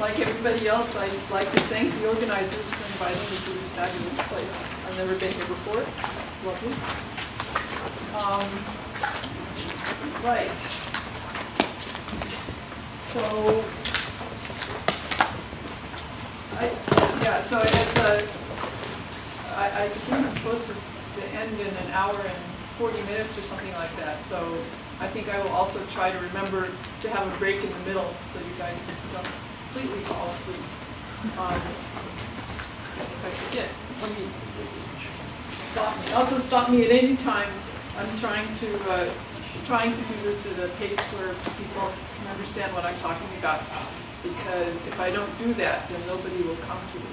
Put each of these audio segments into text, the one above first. like everybody else, I like to thank the organizers for inviting me to this fabulous place. I've never been here before. It's lovely. Right. So, so it's a, I think I'm supposed to end in an hour and 40 minutes or something like that. So I think I will also try to remember to have a break in the middle so you guys don't completely fall asleep. If I forget, stop me. Also stop me at any time. I'm trying to do this at a pace where people can understand what I'm talking about, because if I don't do that, then nobody will come to the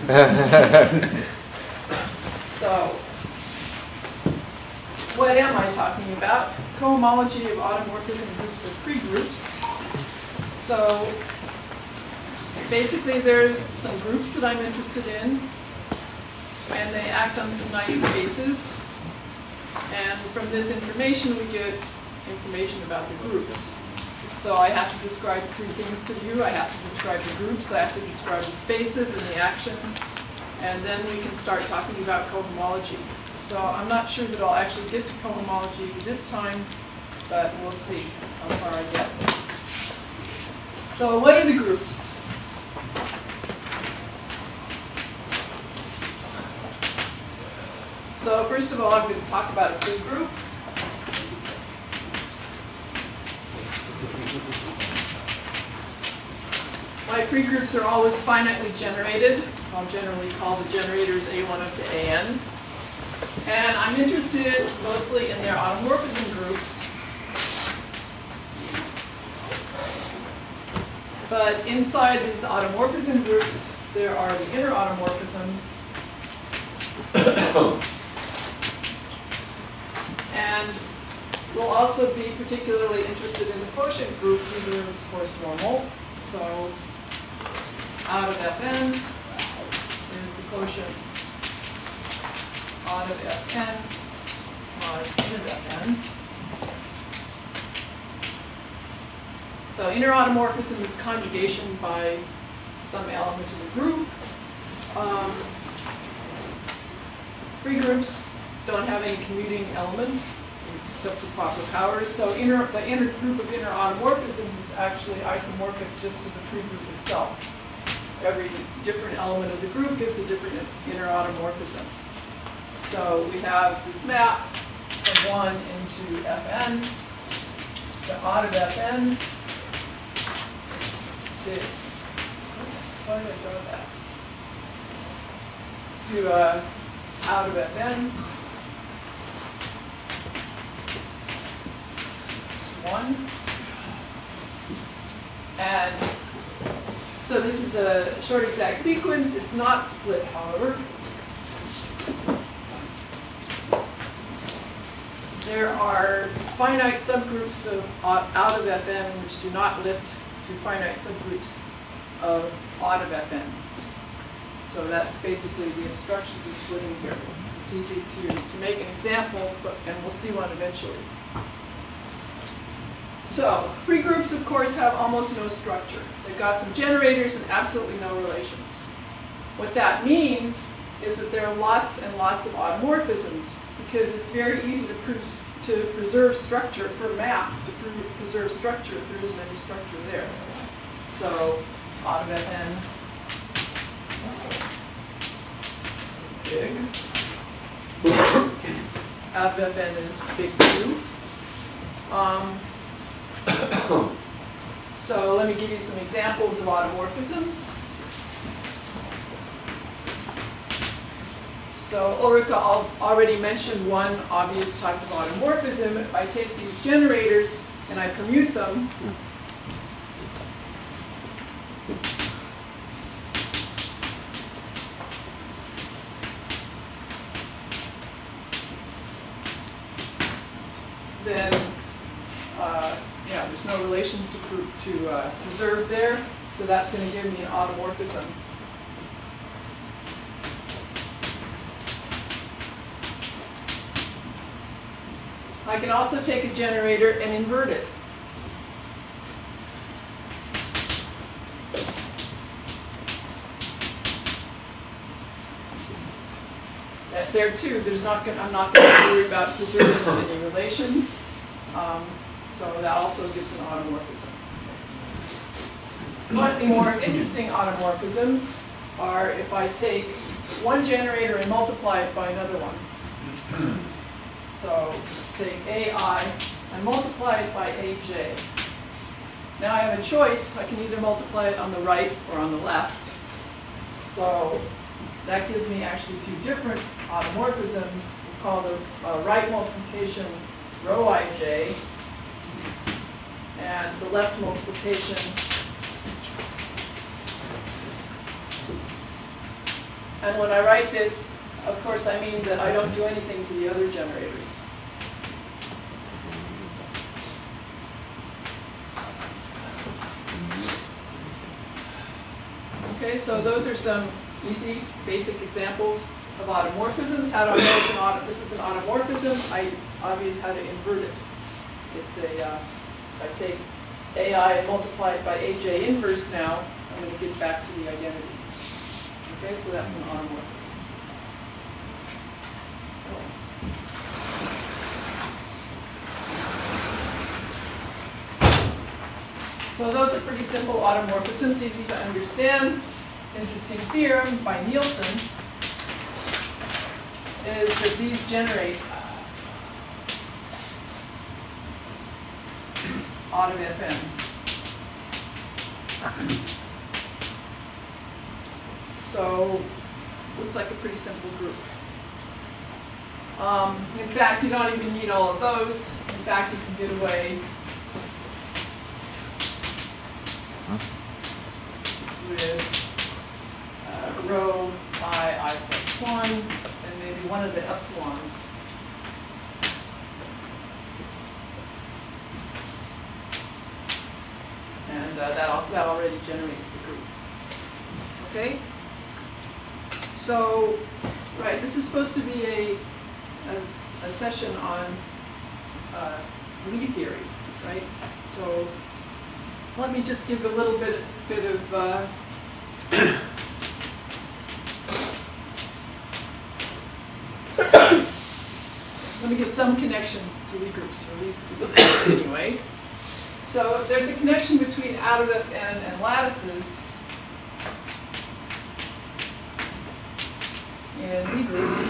third lecture. So, what am I talking about? Cohomology of automorphism groups of free groups. So, basically there are some groups that I'm interested in, and they act on some nice spaces. And from this information, we get information about the groups. So I have to describe three things to you. I have to describe the groups, I have to describe the spaces and the action, and then we can start talking about cohomology. So I'm not sure that I'll actually get to cohomology this time, but we'll see how far I get. So what are the groups? So first of all, I'm going to talk about a free group. My free groups are always finitely generated. I'll generally call the generators A1 up to AN. And I'm interested mostly in their automorphism groups. But inside these automorphism groups, there are the inner automorphisms. And we'll also be particularly interested in the quotient group. These are, of course, normal. So out of Fn, there's the quotient out of Fn mod in of Fn. So inner automorphism is conjugation by some element of the group. Free groups don't have any commuting elements except for proper powers. So the inner group of inner automorphisms is actually isomorphic just to the free group itself. Every different element of the group gives a different inner automorphism. So we have this map from 1 into Fn, the odd of Fn to, why did I go with that? To out of Fn. 1. And so this is a short exact sequence. It's not split, however. There are finite subgroups of out of Fn which do not lift to finite subgroups of odd of Fn. So that's basically the instruction to splitting here. It's easy to make an example, but, and we'll see one eventually. So, free groups, of course, have almost no structure. They've got some generators and absolutely no relations. What that means is that there are lots and lots of automorphisms, because it's very easy to preserve structure for map, to preserve structure if there isn't any structure there. So, out of Fn is big. Out of Fn is big too. So let me give you some examples of automorphisms. So Ulrika already mentioned one obvious type of automorphism. If I take these generators and I permute them, then there's no relations to preserve there, so that's going to give me an automorphism. I can also take a generator and invert it. that there too, I'm not going to worry about preserving any relations. So that also gives an automorphism. Slightly more interesting automorphisms are if I take one generator and multiply it by another one. So take AI and multiply it by AJ. Now I have a choice. I can either multiply it on the right or on the left. So that gives me actually two different automorphisms. We call the right multiplication rho IJ and the left multiplication . And when I write this, of course, I mean that I don't do anything to the other generators. Okay, so those are some easy, basic examples of automorphisms. How do I know it's an auto? This is an automorphism. It's obvious how to invert it. If I take AI and multiply it by AJ inverse now, I'm going to get back to the identity. Okay, so that's an automorphism. So those are pretty simple automorphisms, easy to understand. Interesting theorem by Nielsen is that these generate auto FM. So looks like a pretty simple group. In fact, you don't even need all of those. In fact, you can get away with rho I plus 1 and maybe one of the epsilons. And that already generates the group. Okay? So, right, this is supposed to be a session on Lie theory, right? So let me just give a little bit of let me give some connection to Lie groups, or Lie groups anyway. So there's a connection between out-of-Fn and lattices and Lie groups.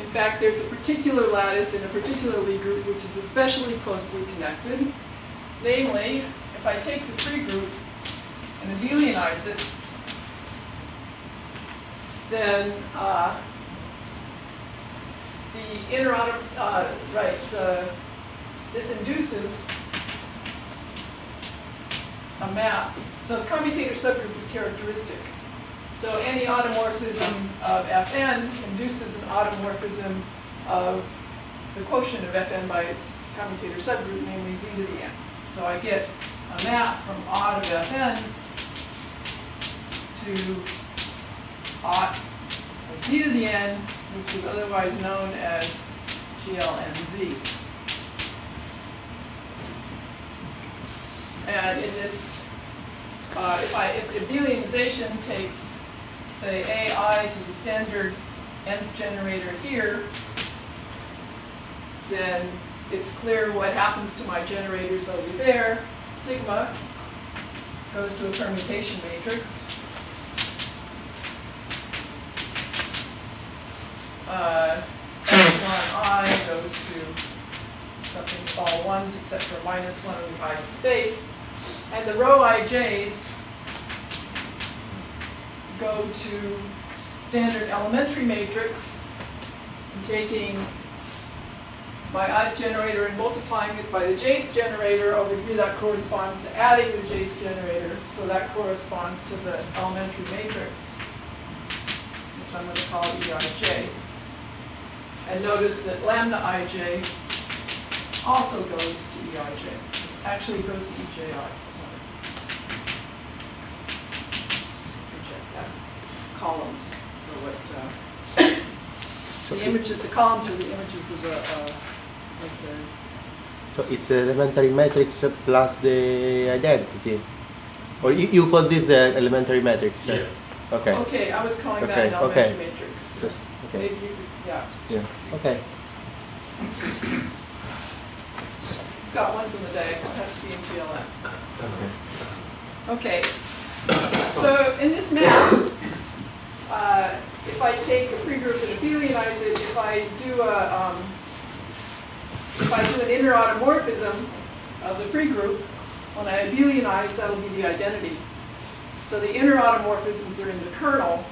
In fact, there's a particular lattice in a particular Lie group which is especially closely connected. Namely, if I take the free group and abelianize it, then the inner this induces a map. So the commutator subgroup is characteristic. So any automorphism of Fn induces an automorphism of the quotient of Fn by its commutator subgroup, namely Z to the n. So I get a map from odd of Fn to ought of Z to the n, which is otherwise known as GLNZ. And in this, if abelianization takes, say, AI to the standard nth generator here, then it's clear what happens to my generators over there. Sigma goes to a permutation matrix. I goes to something with all ones except for -1 in the I space. And the rho ij's go to standard elementary matrix, and taking my ith generator and multiplying it by the jth generator over here. That corresponds to adding the jth generator, so that corresponds to the elementary matrix, which I'm going to call Eij. And notice that lambda ij also goes to Eij. Actually, it goes to EJI. Columns, or what, the columns are the images of the, So it's the elementary matrix plus the identity, or you call this the elementary matrix? Yeah. Okay. Okay, I was calling that an elementary matrix. Just, okay. Maybe you could, okay. It's got ones in the diagonal. It has to be in GLM. Okay. Okay. So in this map, if I take a free group and abelianize it, if I do an inner automorphism of the free group, when I abelianize, that'll be the identity. So the inner automorphisms are in the kernel.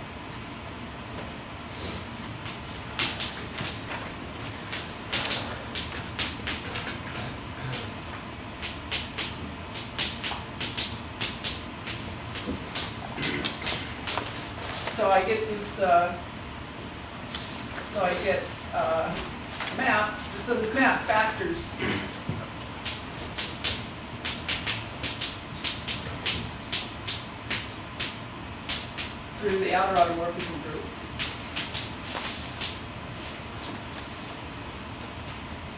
So I get this. Map. So this map factors. Through the outer automorphism group.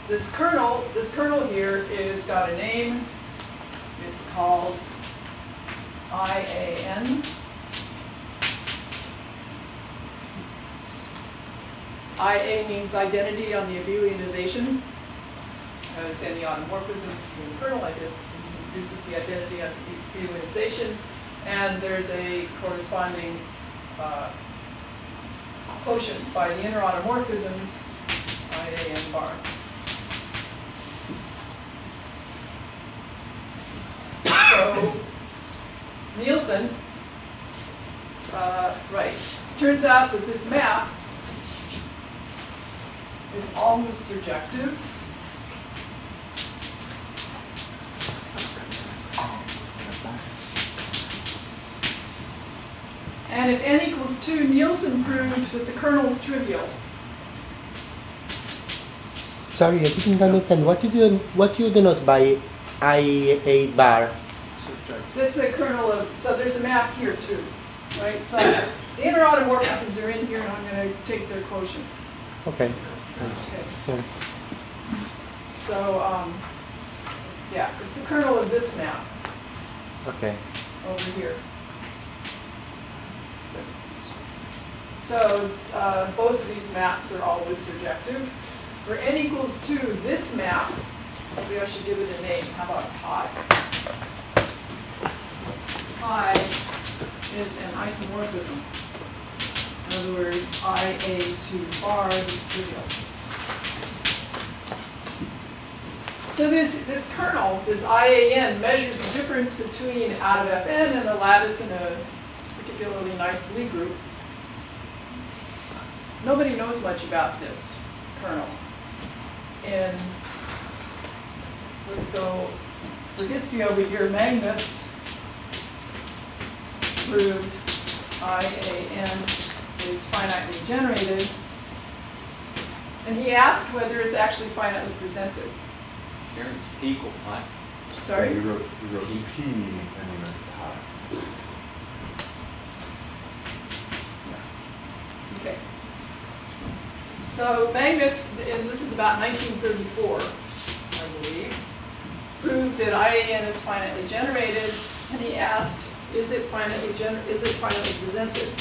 This kernel here is got a name. It's called IAN. IA means identity on the abelianization. As any automorphism in the kernel, I guess, introduces the identity on the abelianization. And there's a corresponding quotient by the inner automorphisms, IAN bar. So Nielsen, turns out that this map is almost surjective. And if n equals 2, Nielsen proved that the kernel's trivial. Sorry, I didn't understand. What do you denote by IA bar? That's the kernel of, so there's a map here too, right? So the inner automorphisms are in here, and I'm going to take their quotient. Okay. Okay. So, it's the kernel of this map. Okay. Over here. So both of these maps are always surjective. For n equals 2, this map, maybe I should give it a name. How about pi? Pi is an isomorphism. In other words, IA2 bar is trivial. So this kernel, this IAN, measures the difference between out of Fn and the lattice in a particularly nice Lie group. Nobody knows much about this kernel. And let's go for history over here. Magnus proved IAN is finitely generated. And he asked whether it's actually finitely presented. Parents equal pi. Sorry? You wrote P and you meant pi. Okay. So Magnus, and this is about 1934, I believe, proved that IAN is finitely generated, and he asked, is it finitely presented?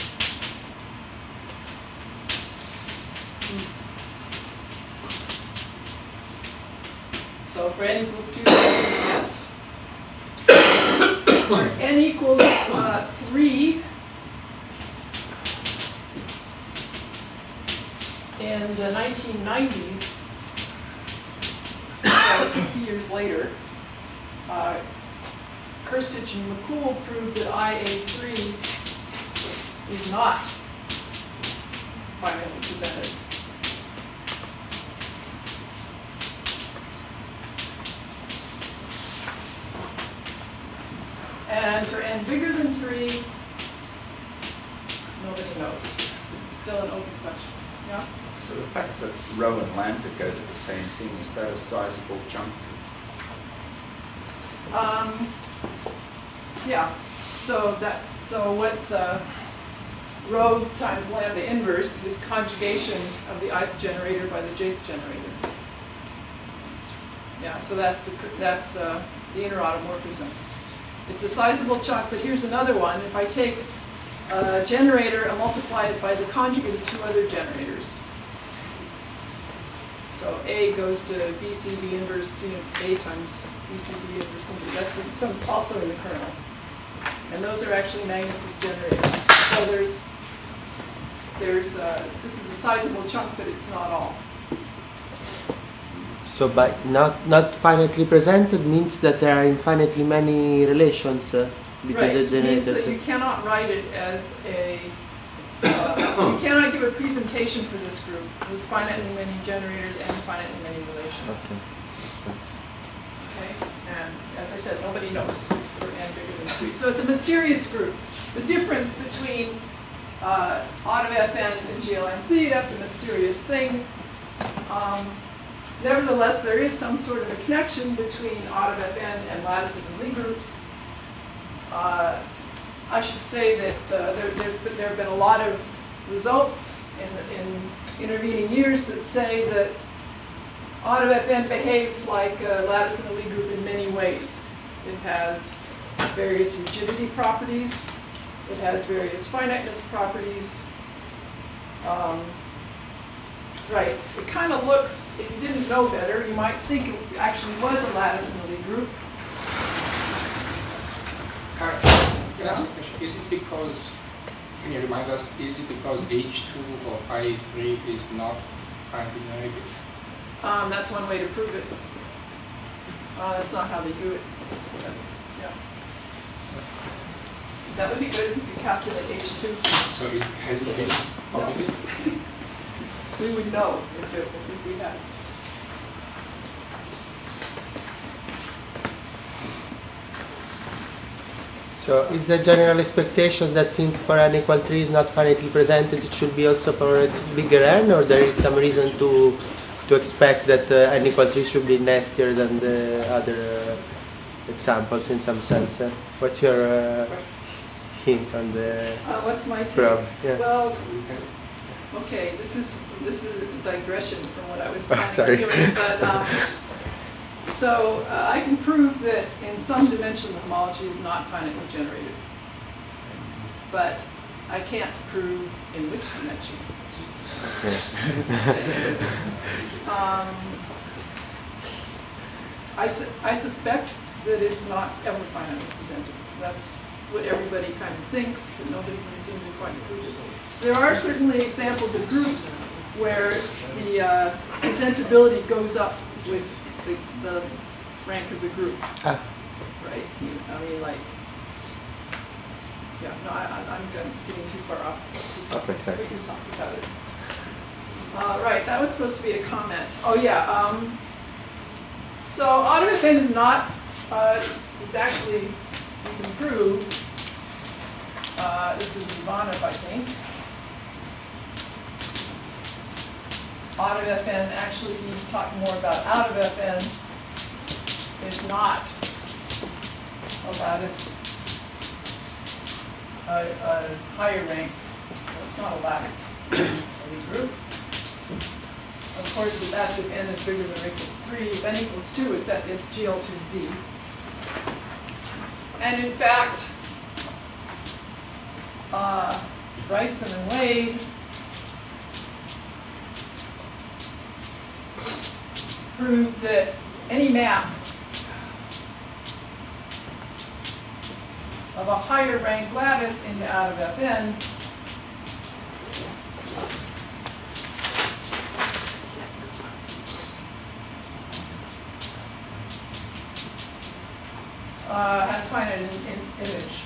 So for n equals 2, yes. For n equals 3, in the 1990s, 60 years later, Kerstich and McCool proved that IA3 is not finitely presented. And for n bigger than 3, nobody knows. It's still an open question. Yeah? So the fact that rho and lambda go to the same thing, is that a sizable chunk? Yeah. So what's rho times lambda inverse is conjugation of the ith generator by the jth generator. Yeah. So that's the inner automorphisms. It's a sizable chunk, but here's another one. If I take generator and multiply it by the conjugate of two other generators. So A goes to BCB inverse C of A times BCB inverse something. That's some also in the kernel. And those are actually Magnus's generators. So this is a sizable chunk, but it's not all. So by not finitely presented means that there are infinitely many relations between the generators. It means that you cannot write it as a, you cannot give a presentation for this group with finitely many generators and finitely many relations. Okay. Thanks. Okay, and as I said, nobody knows for n bigger than 3. So it's a mysterious group. The difference between odd of Fn and GLNC, that's a mysterious thing. Nevertheless, there is some sort of a connection between odd of Fn and lattices and Lie groups. I should say that there have been a lot of results in intervening years that say that odd of Fn behaves like a lattice and a Lie group in many ways. It has various rigidity properties. It has various finiteness properties. Right. It kind of looks, if you didn't know better, you might think it actually was a lattice and a Lie group. Can I ask a question? Is it because, can you remind us, is it because H2 or I3 is not finitely negative? That's one way to prove it. That's not how they do it. Yeah. That would be good if you could calculate H2. So has it been published? We would know if we had. So is the general expectation that since for n equal 3 is not finitely presented, it should be also for a bigger n, or there is some reason to expect that n equal 3 should be nastier than the other examples in some sense? What's your hint on the what's my take? Yeah. Well, okay, this is a digression from what I was doing, but I can prove that in some dimension the homology is not finitely generated, but I can't prove in which dimension. Okay. I suspect that it's not ever finitely presented. That's what everybody kind of thinks, but nobody seems to quite prove it. There are certainly examples of groups where the presentability goes up with the rank of the group, right? I mean, like, yeah, no, I'm getting too far off. Okay, sorry. We can talk about it. Right, that was supposed to be a comment. Oh, yeah. So odd of Fn is not, it's actually, you can prove, this is Ivanov, I think. Odd of Fn, actually we need to talk more about out of Fn, is not a lattice, a higher rank. Well, it's not a lattice group. Of course, if that's if n is bigger than or equal to 3, if n equals 2, it's GL2Z. And in fact, Wrightson and Wade proved that any map of a higher rank lattice into out of Fn has finite in image.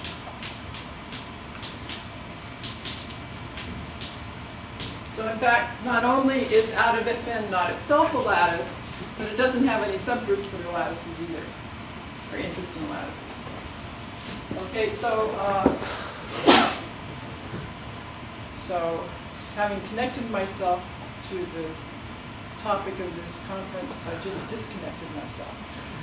So in fact, not only is out of Fn not itself a lattice, but it doesn't have any subgroups that are lattices either, or interesting lattices. Okay, so having connected myself to the topic of this conference, I just disconnected myself.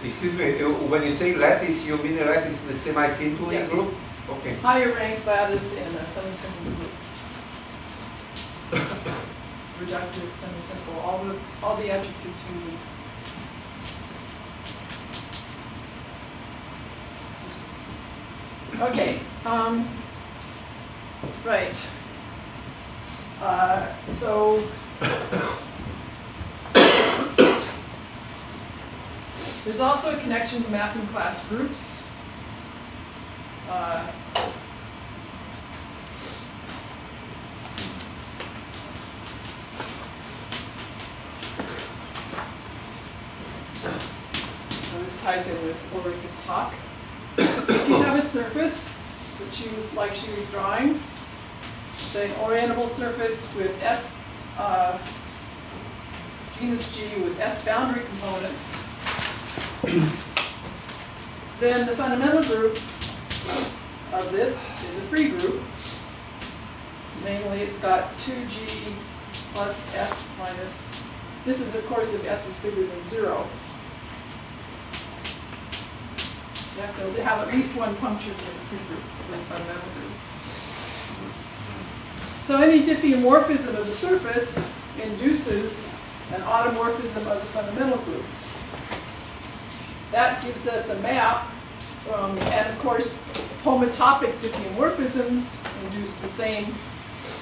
Excuse me, when you say lattice, you mean a lattice in the semi-simple group? Okay. Higher rank lattice in a semi-simple group. Reductive, semi-simple, all the adjectives you need. Okay. Right. So there's also a connection to mapping class groups. This ties in with Ulrike's talk. If you have a surface that she was drawing, say an orientable surface with S genus G with S boundary components, then the fundamental group of this is a free group. Namely, it's got 2G plus S minus. This is, of course, if S is bigger than 0. You have to have at least one puncture for the free group, for the fundamental group. So any diffeomorphism of the surface induces an automorphism of the fundamental group. That gives us a map, and of course, homotopic diffeomorphisms induce the same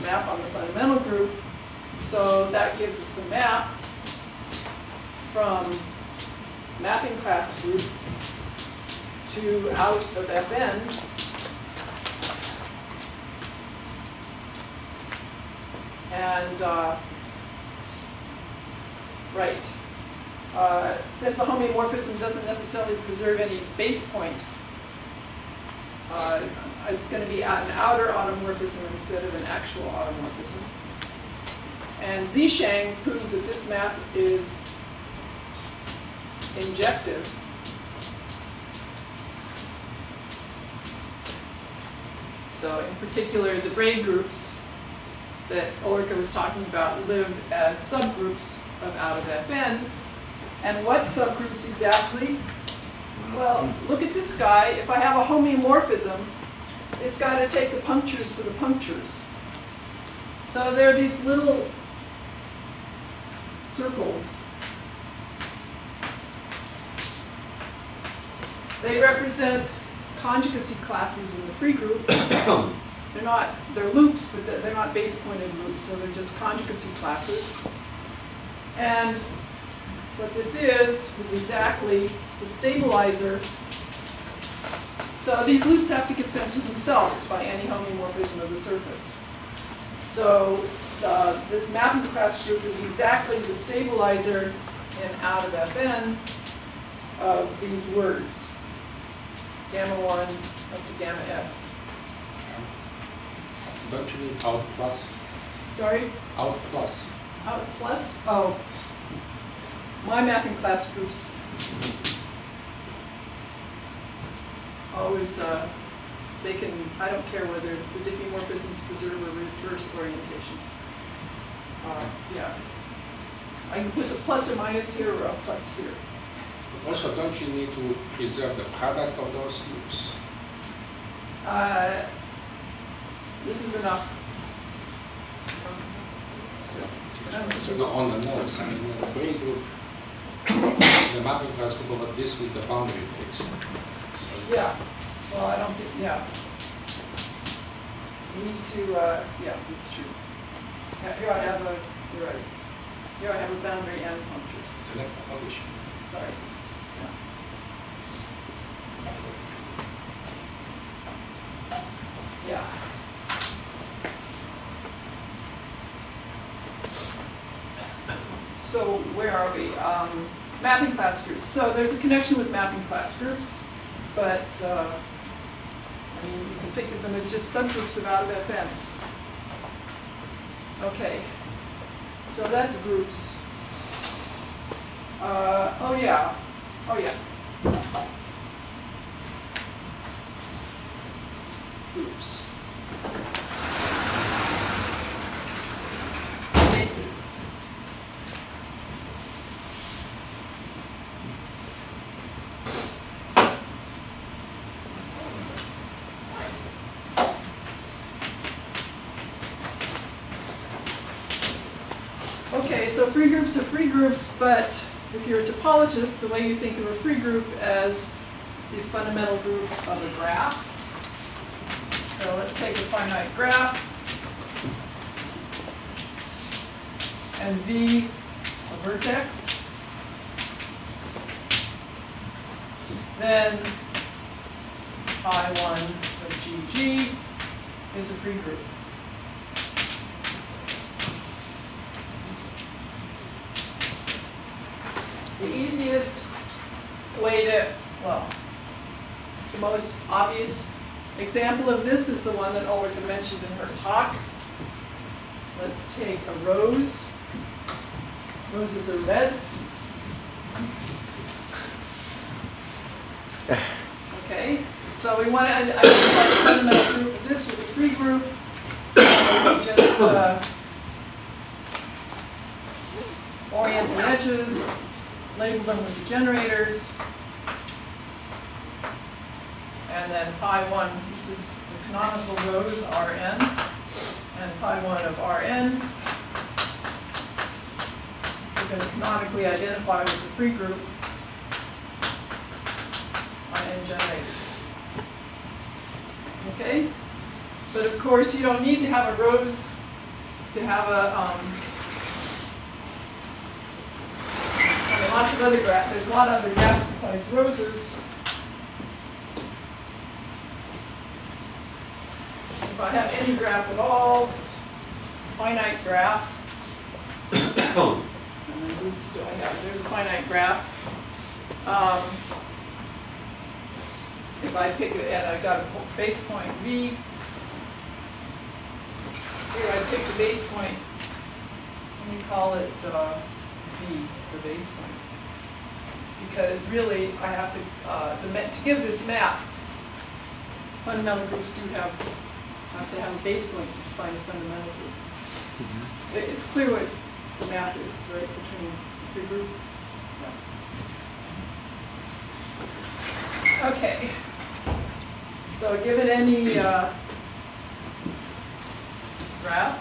map on the fundamental group. So that gives us a map from mapping class group to out of Fn, and since the homeomorphism doesn't necessarily preserve any base points, it's going to be an outer automorphism instead of an actual automorphism. And Zishang proved that this map is injective. So in particular, the braid groups that Ulrike was talking about live as subgroups of out of Fn. And what subgroups exactly? Well, look at this guy. If I have a homeomorphism, it's got to take the punctures to the punctures. So there are these little circles. They represent conjugacy classes in the free group. They're loops, but they're not base-pointed loops, so they're just conjugacy classes. And what this is exactly the stabilizer. So these loops have to get sent to themselves by any homeomorphism of the surface. So this mapping class group is exactly the stabilizer in out of Fn of these words, gamma 1 up to gamma s. Don't you need out plus? Sorry? Out plus. Out plus? Oh. My mapping class groups always, they can, I don't care whether the diffeomorphisms preserve a reverse orientation. Yeah. I can put the plus or minus here or a plus here. Also, don't you need to preserve the product of those loops? This is enough. So not on the nose, I mean, the braid group, the mapping class group over this with the boundary fixed. So yeah, well, I don't think, yeah. You need to, yeah, that's true. Here I have a, you're right. Here I have a boundary and punctures. So next publication. Sorry. Yeah. Yeah. So where are we? Mapping class groups. So there's a connection with mapping class groups, but I mean, you can think of them as just subgroups of out of Fn. Okay. So that's groups. Oh yeah. Oh yeah. Groups. Bases. Okay, so free groups are free groups, but if you're a topologist, the way you think of a free group as the fundamental group of a graph. So let's take a finite graph. and V a vertex, then I1 of GG is a free group. The easiest way to, well, the most obvious example of this is the one that Ulrike mentioned in her talk. Let's take a rose. Roses are red. Okay, so we want to identify the fundamental group of this with a free group. We just orient the edges, label them with the generators, and then pi1, this is the canonical rose, Rn, and pi1 of Rn. We're going to canonically identify with the free group on n generators. Okay? But of course, you don't need to have a rose to have a, I mean, lots of other graphs. There's a lot of other graphs besides roses. If I have any graph at all, finite graph, and then oops, do I have, there's a finite graph. If I pick it, and I've got a base point V, here I picked a base point, let me call it V, the base point, because really I have to give this map, fundamental groups do have to have a base point to define a fundamental group. Mm-hmm. It's clear what the math is, right, between the free group. Yeah. Okay. So given any graph,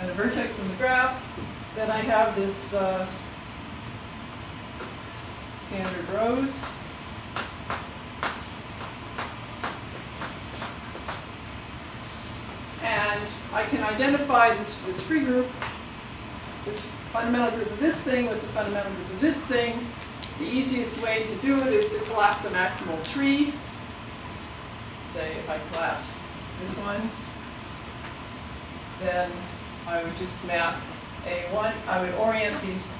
and a vertex in the graph, then I have this standard rose. And I can identify this free group, this fundamental group of this thing with the fundamental group of this thing. The easiest way to do it is to collapse a maximal tree. Say if I collapse this one, then I would just map A1. I would orient these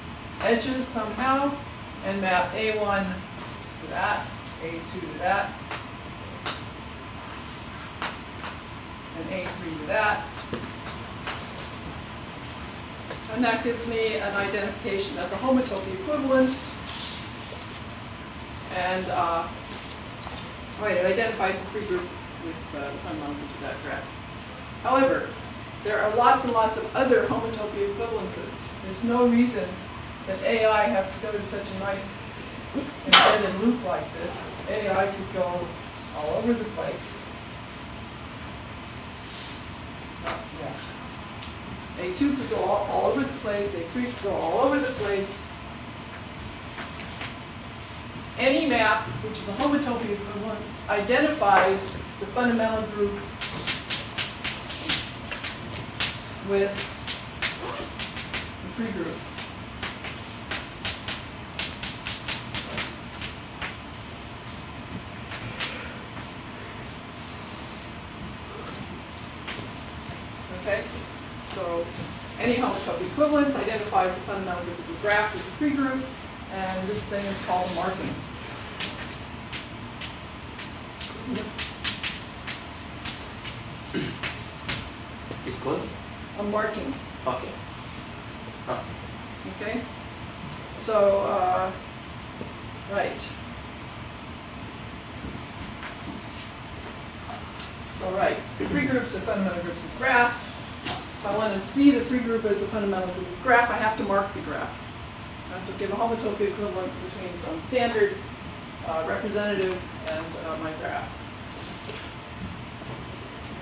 edges somehow and map A1 to that, A2 to that, and A3 to that. And that gives me an identification. That's a homotopy equivalence. And it identifies the free group with the fundamental group of that graph. However, there are lots and lots of other homotopy equivalences. There's no reason that AI has to go to such a nice embedded loop like this. AI could go all over the place. Yeah. A2 could go all over the place. A3 could go all over the place. Any map, which is a homotopy equivalence, identifies the fundamental group with the free group. Okay? So any homotopy equivalence identifies the fundamental group of the graph with the free group, and this thing is called marking. It's called? A marking. Okay. Huh. Okay? So, right. So, right. Free groups are fundamental groups of graphs. If I want to see the free group as the fundamental group of graph, I have to mark the graph. I have to give a homotopy equivalence between some standard representative and my graph.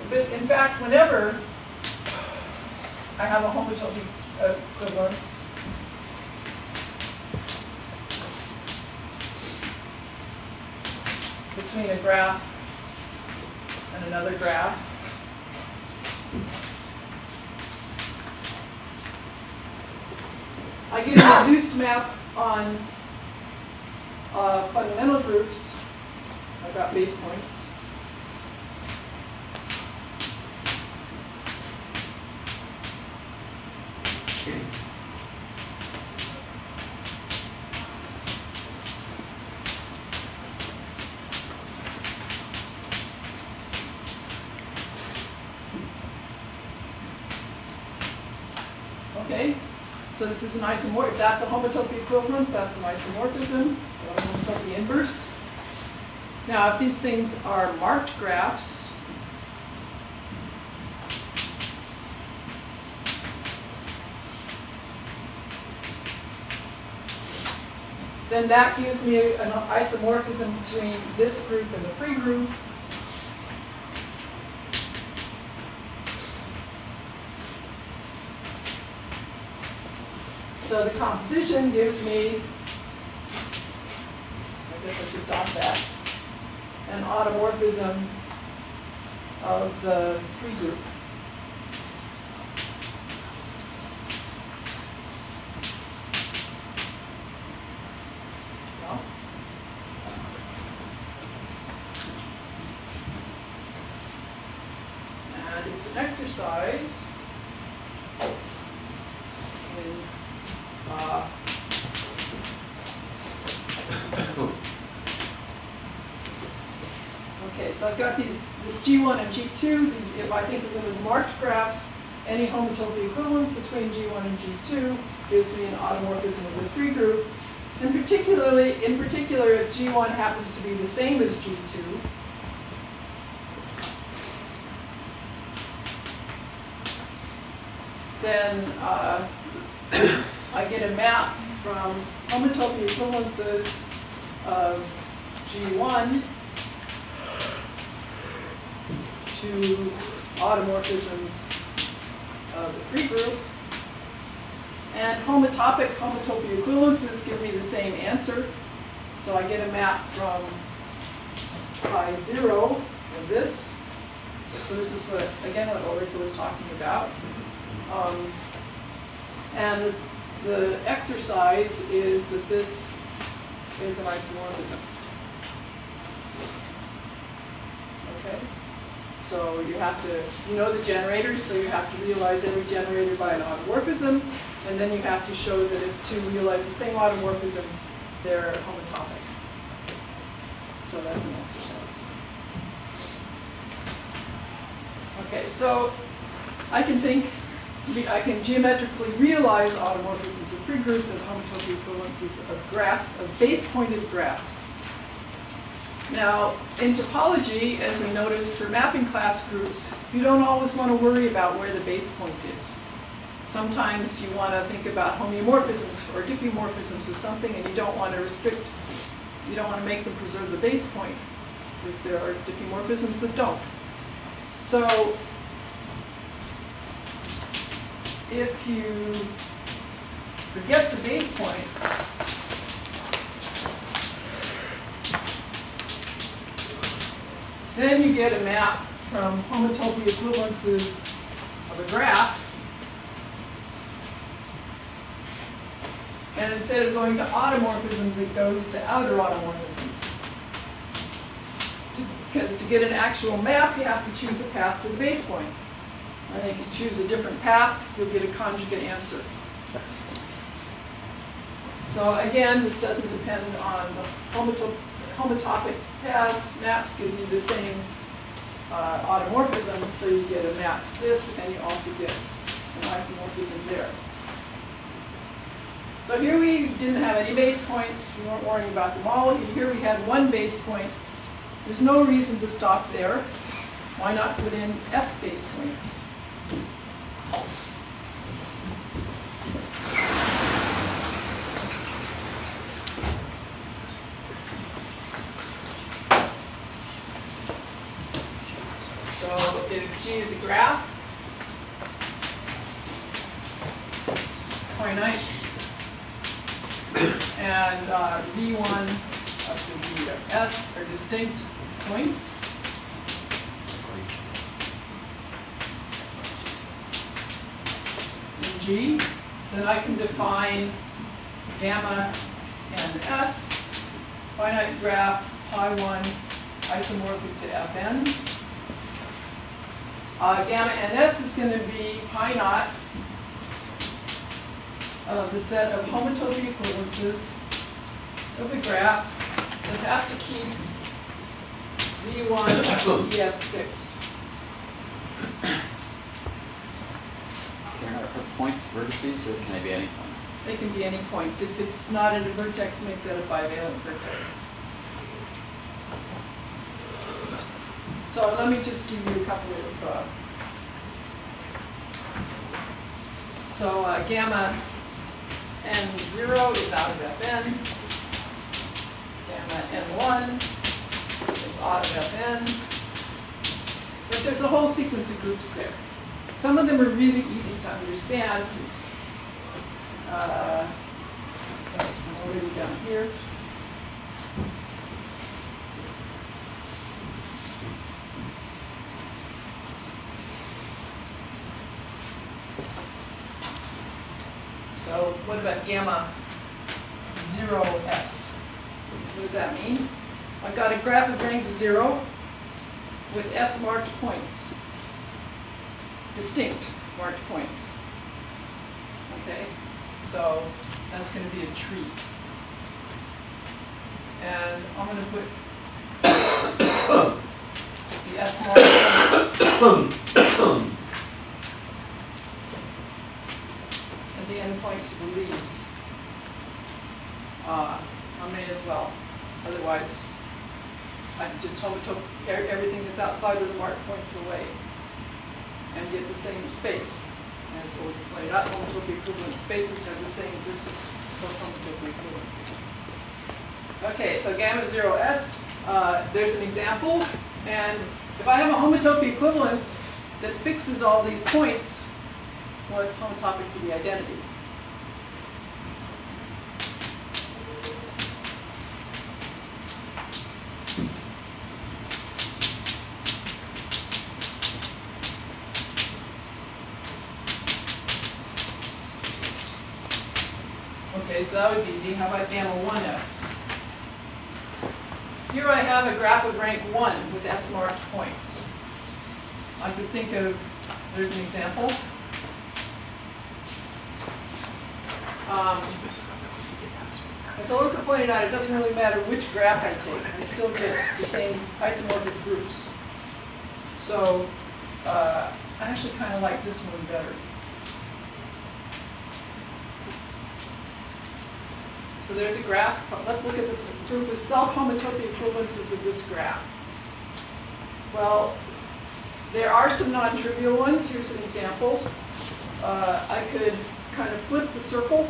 But in fact, whenever I have a homotopy equivalence, between a graph and another graph. I give a reduced map on fundamental groups. I've got base points. Okay, so this is an isomorphism. If that's a homotopy equivalence, that's an isomorphism, or a homotopy inverse. Now, if these things are marked graphs, then that gives me an isomorphism between this group and the free group. So the composition gives me, I guess I should dot that, an automorphism of the free group. And it's an exercise. Okay, so I've got this G1 and G2. These, if I think of them as marked graphs, any homotopy equivalence between G1 and G2 gives me an automorphism of the free group. And in particular, if G1 happens to be the same as G2, then I get a map from homotopy equivalences of G1 to automorphisms of the free group. And homotopic homotopy equivalences give me the same answer. So I get a map from I0 of this. So this is what, again, what Ulrike was talking about. And the exercise is that this is an isomorphism. Okay? So you have to, you know the generators, so you have to realize every generator by an automorphism, and then you have to show that if two realize the same automorphism, they're homotopic. So that's an exercise. Okay, so I can think, I can geometrically realize automorphisms of free groups as homotopy equivalences of graphs, of base-pointed graphs. Now, in topology, as we noticed for mapping class groups, you don't always want to worry about where the base point is. Sometimes you want to think about homeomorphisms or diffeomorphisms of something, and you don't want to restrict, you don't want to make them preserve the base point, because there are diffeomorphisms that don't. So, if you forget the base point, then you get a map from homotopy equivalences of a graph. And instead of going to automorphisms, it goes to outer automorphisms. Because to get an actual map, you have to choose a path to the base point. And if you choose a different path, you'll get a conjugate answer. So again, this doesn't depend on the homotopic paths. Maps give you the same automorphism, so you get a map to this, and you also get an isomorphism there. So here we didn't have any base points. We weren't worrying about them all. Here we had one base point. There's no reason to stop there. Why not put in S base points? So if G is a graph, finite, and V1 up to V S are distinct points, G, then I can define gamma and S, finite graph pi1 isomorphic to Fn. Gamma and S is going to be pi naught, the set of homotopy equivalences of the graph that have to keep V1 and ES fixed. Are points vertices, or can they be any points? They can be any points. If it's not at a vertex, make that a bivalent vertex. So let me just give you a couple of. Gamma n0 is out of Fn. Gamma n1 is out of Fn. But there's a whole sequence of groups there. Some of them are really easy to understand. What are we down here? So what about gamma 0s? What does that mean? I've got a graph of rank 0 with s marked points, distinct marked points. Okay, so that's going to be a tree. And I'm going to put the s marked points the endpoints of the leaves. I may as well. Otherwise, I can just homotopy everything that's outside of the mark points away and get the same space as what we played out. Homotopy equivalent spaces have the same groups of homotopy equivalences. Okay, so gamma 0s, there's an example. And if I have a homotopy equivalence that fixes all these points, well, it's homotopic to the identity. Okay, so that was easy. How about gamma 1s? Here I have a graph of rank 1 with S marked points. I could think of, there's an example. As Ulrike pointed out, it doesn't really matter which graph I take. I still get the same isomorphic groups. So I actually kind of like this one better. So there's a graph. Let's look at this group of self-homotopy equivalences of this graph. Well, there are some non-trivial ones. Here's an example. I could kind of flip the circle.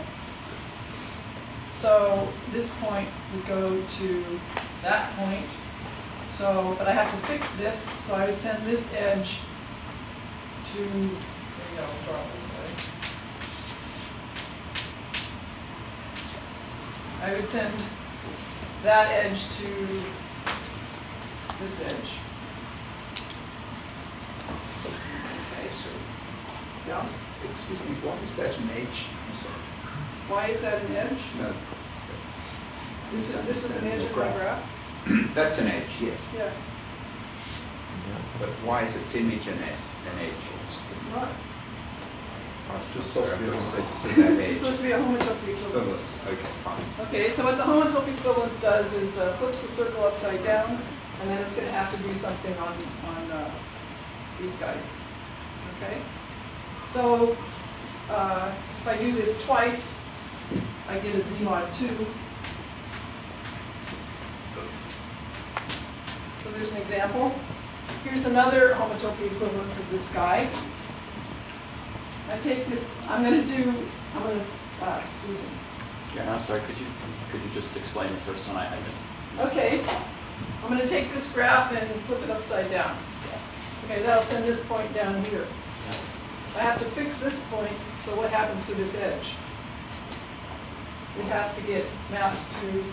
So this point would go to that point. So, but I have to fix this. So I would send this edge to, maybe I'll draw this way. I would send that edge to this edge. Okay, so yes. Excuse me, why is that an edge? I'm sorry. Why is that an edge? No. This is an edge of my graph? That's an edge, yes. Yeah. But why is its image an edge? It's not. I was just supposed to be that edge. It's supposed to be a homotopy equivalence. Okay, fine. Okay, so what the homotopy equivalence does is flips the circle upside down, and then it's going to have to do something on these guys. Okay? So if I do this twice, I get a z mod 2. So there's an example. Here's another homotopy equivalence of this guy. I take this. Excuse me. Yeah, I'm sorry. Could you just explain the first one? I missed. Okay. I'm going to take this graph and flip it upside down. Okay, that'll send this point down here. I have to fix this point, so what happens to this edge? It has to get mapped to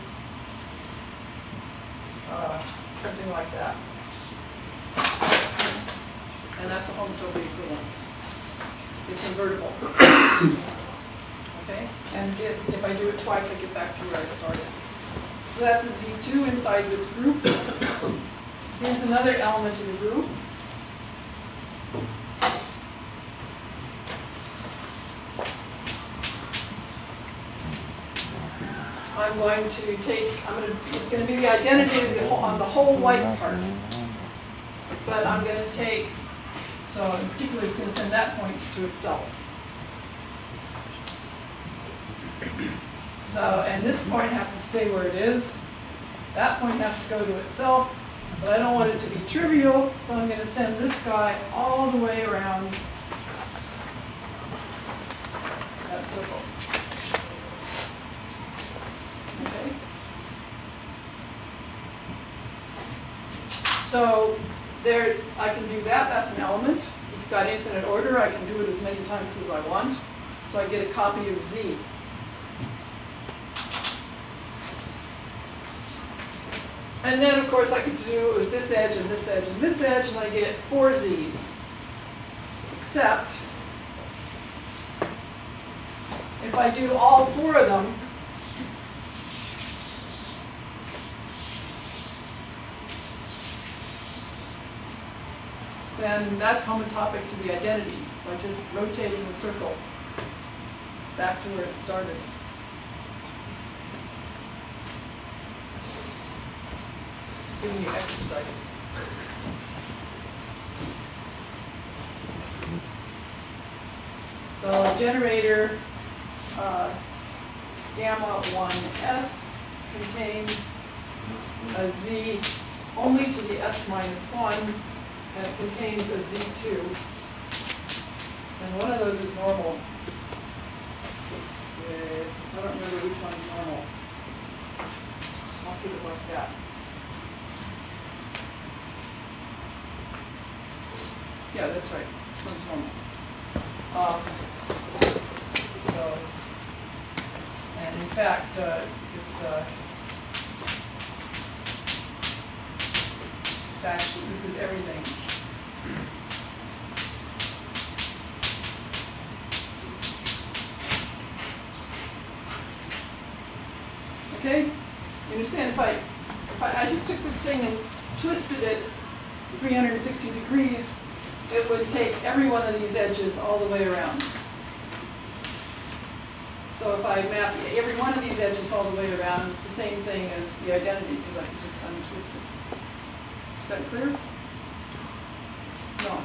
something like that. And that's a homotopy equivalence. It's invertible. Okay, and gives, if I do it twice, I get back to where I started. So that's a Z2 inside this group. Here's another element in the group. I'm going to take, it's going to be the identity of the whole, on the whole white part. But I'm going to take, so in particular it's going to send that point to itself. So, and this point has to stay where it is. That point has to go to itself, but I don't want it to be trivial, so I'm going to send this guy all the way around that circle. Okay. So there, I can do that. That's an element. It's got infinite order. I can do it as many times as I want. So I get a copy of Z. And then, of course, I could do with this edge and this edge and this edge, and I get 4 Zs. Except, if I do all 4 of them, then that's homotopic to the identity by just rotating the circle back to where it started. Giving you exercises. So generator gamma 1s contains a z only to the s minus 1 that contains a z2. And one of those is normal. I don't remember which one's normal. I'll keep it like that. Yeah, that's right. This one's normal. So, and in fact, it's actually, this is everything. Okay, you understand? If I just took this thing and twisted it 360 degrees. It would take every one of these edges all the way around. So if I map every one of these edges all the way around, it's the same thing as the identity, because I can just untwist it. Is that clear? No.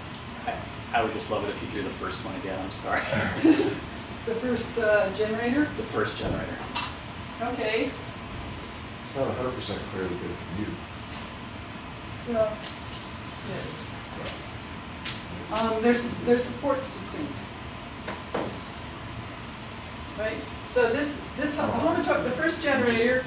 I would just love it if you drew the first one again. I'm sorry. The first generator? The first generator. Okay. It's not 100% clearly good for you. Well, it is. Their support's distinct, right? So this homotopic, the first generator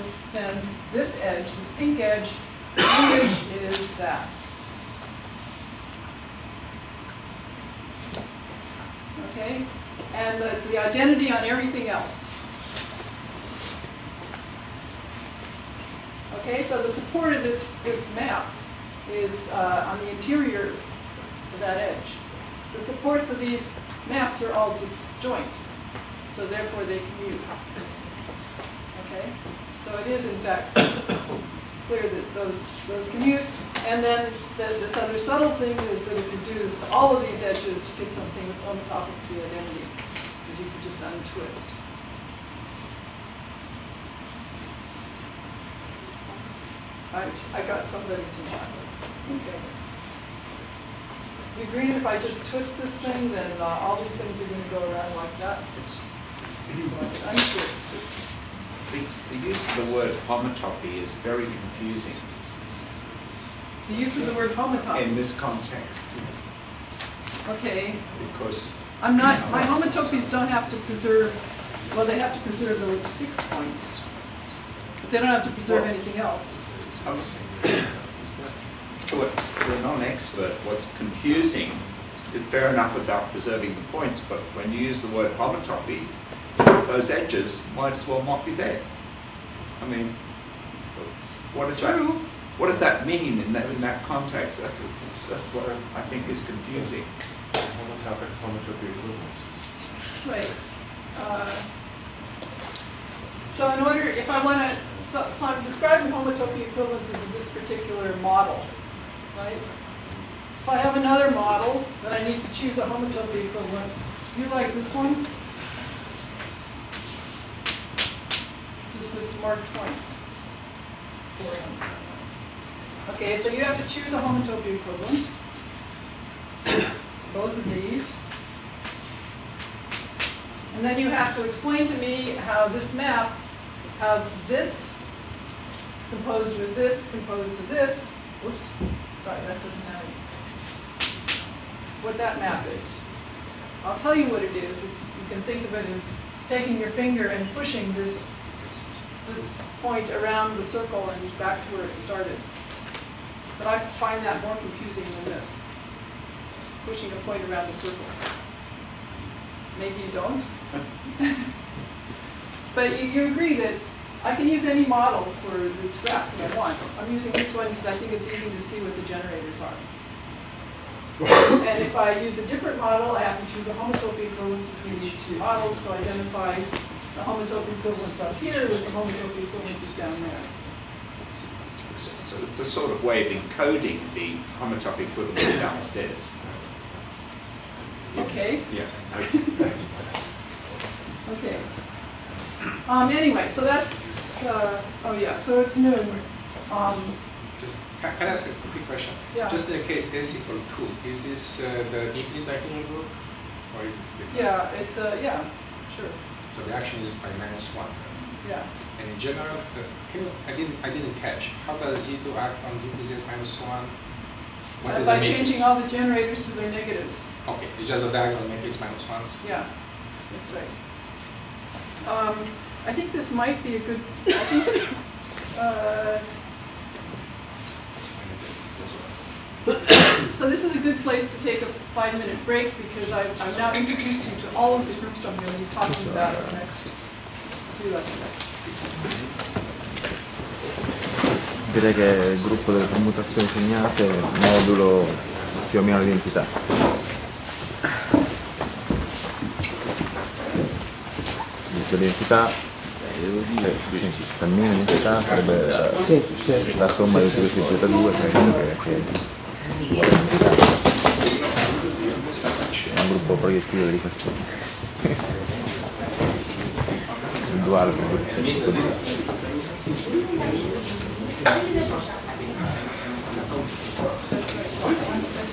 sends this edge, this pink edge, which is that. Okay, and it's the identity on everything else. Okay, so the support of this map is on the interior of that edge. The supports of these maps are all disjoint, so therefore they commute. Okay, so it is in fact clear that those commute. And then this other subtle thing is that if you do this to all of these edges, you get something that's on the top of the identity, because you can just untwist. I got somebody to talk. Okay. You agree that if I just twist this thing, then all these things are going to go around like that? It's so untwist. The use of the word homotopy is very confusing. The use of the word homotopy? In this context, yes. Okay. Because I'm not, my homotopies don't have to preserve, well, they have to preserve those fixed points. But they don't have to preserve anything else. For a non-expert, what's confusing is fair enough without preserving the points, but when you use the word homotopy, those edges might as well not be there. I mean, what is that? True, what does that mean in that context? That's what I think is confusing. Homotopy equivalences. Right. So in order, if I want to, so I'm describing homotopy equivalences of this particular model, right? If I have another model that I need to choose a homotopy equivalence, you like this one? Just with some marked points for him. Okay, so you have to choose a homotopy equivalence. Both of these. And then you have to explain to me how this map, how this composed with this, composed to this. Whoops, sorry, that doesn't matter. What that map is. I'll tell you what it is. It's, you can think of it as taking your finger and pushing this point around the circle and back to where it started. But I find that more confusing than this. Pushing a point around the circle. Maybe you don't. But you agree that I can use any model for this graph that I want. I'm using this one because I think it's easy to see what the generators are. And if I use a different model, I have to choose a homotopy equivalence between these two models to identify the homotopy equivalence up here with the homotopy equivalences down there. So it's a sort of way of encoding the homotopy equivalence downstairs. Okay. Yeah. Okay. Anyway, so that's. Oh yeah. So it's noon. Can I ask a quick question? Yeah. Just in the case S=2, is this the infinite diagonal group, or is it different? Yeah. It's yeah. Sure. So the action is by -1. Yeah. And in general, I didn't catch. How does Z2 act on Z2 minus 1? By changing all the generators to their negatives. Okay, it's just a diagonal matrix -1s. Yeah, that's right. I think this might be a good. I think, so this is a good place to take a 5-minute break because I've now introduced you to all of the groups I'm going to be talking about in the next few lectures. Direi che il gruppo delle permutazioni segnate è un modulo più o meno di entità. L'identità cammino di entità sarebbe la somma di tutti i Z2 che è un gruppo proiettile di persone. Il duale per tutto di that's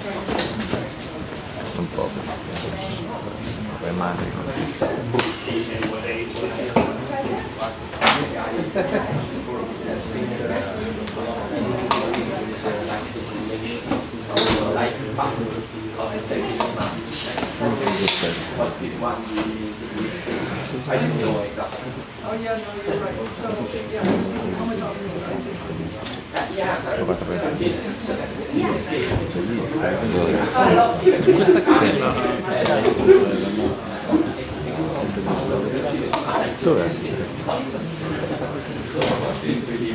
right. Un po' per madre I just don't like that. Oh yeah, no, you're right. So yeah, I'm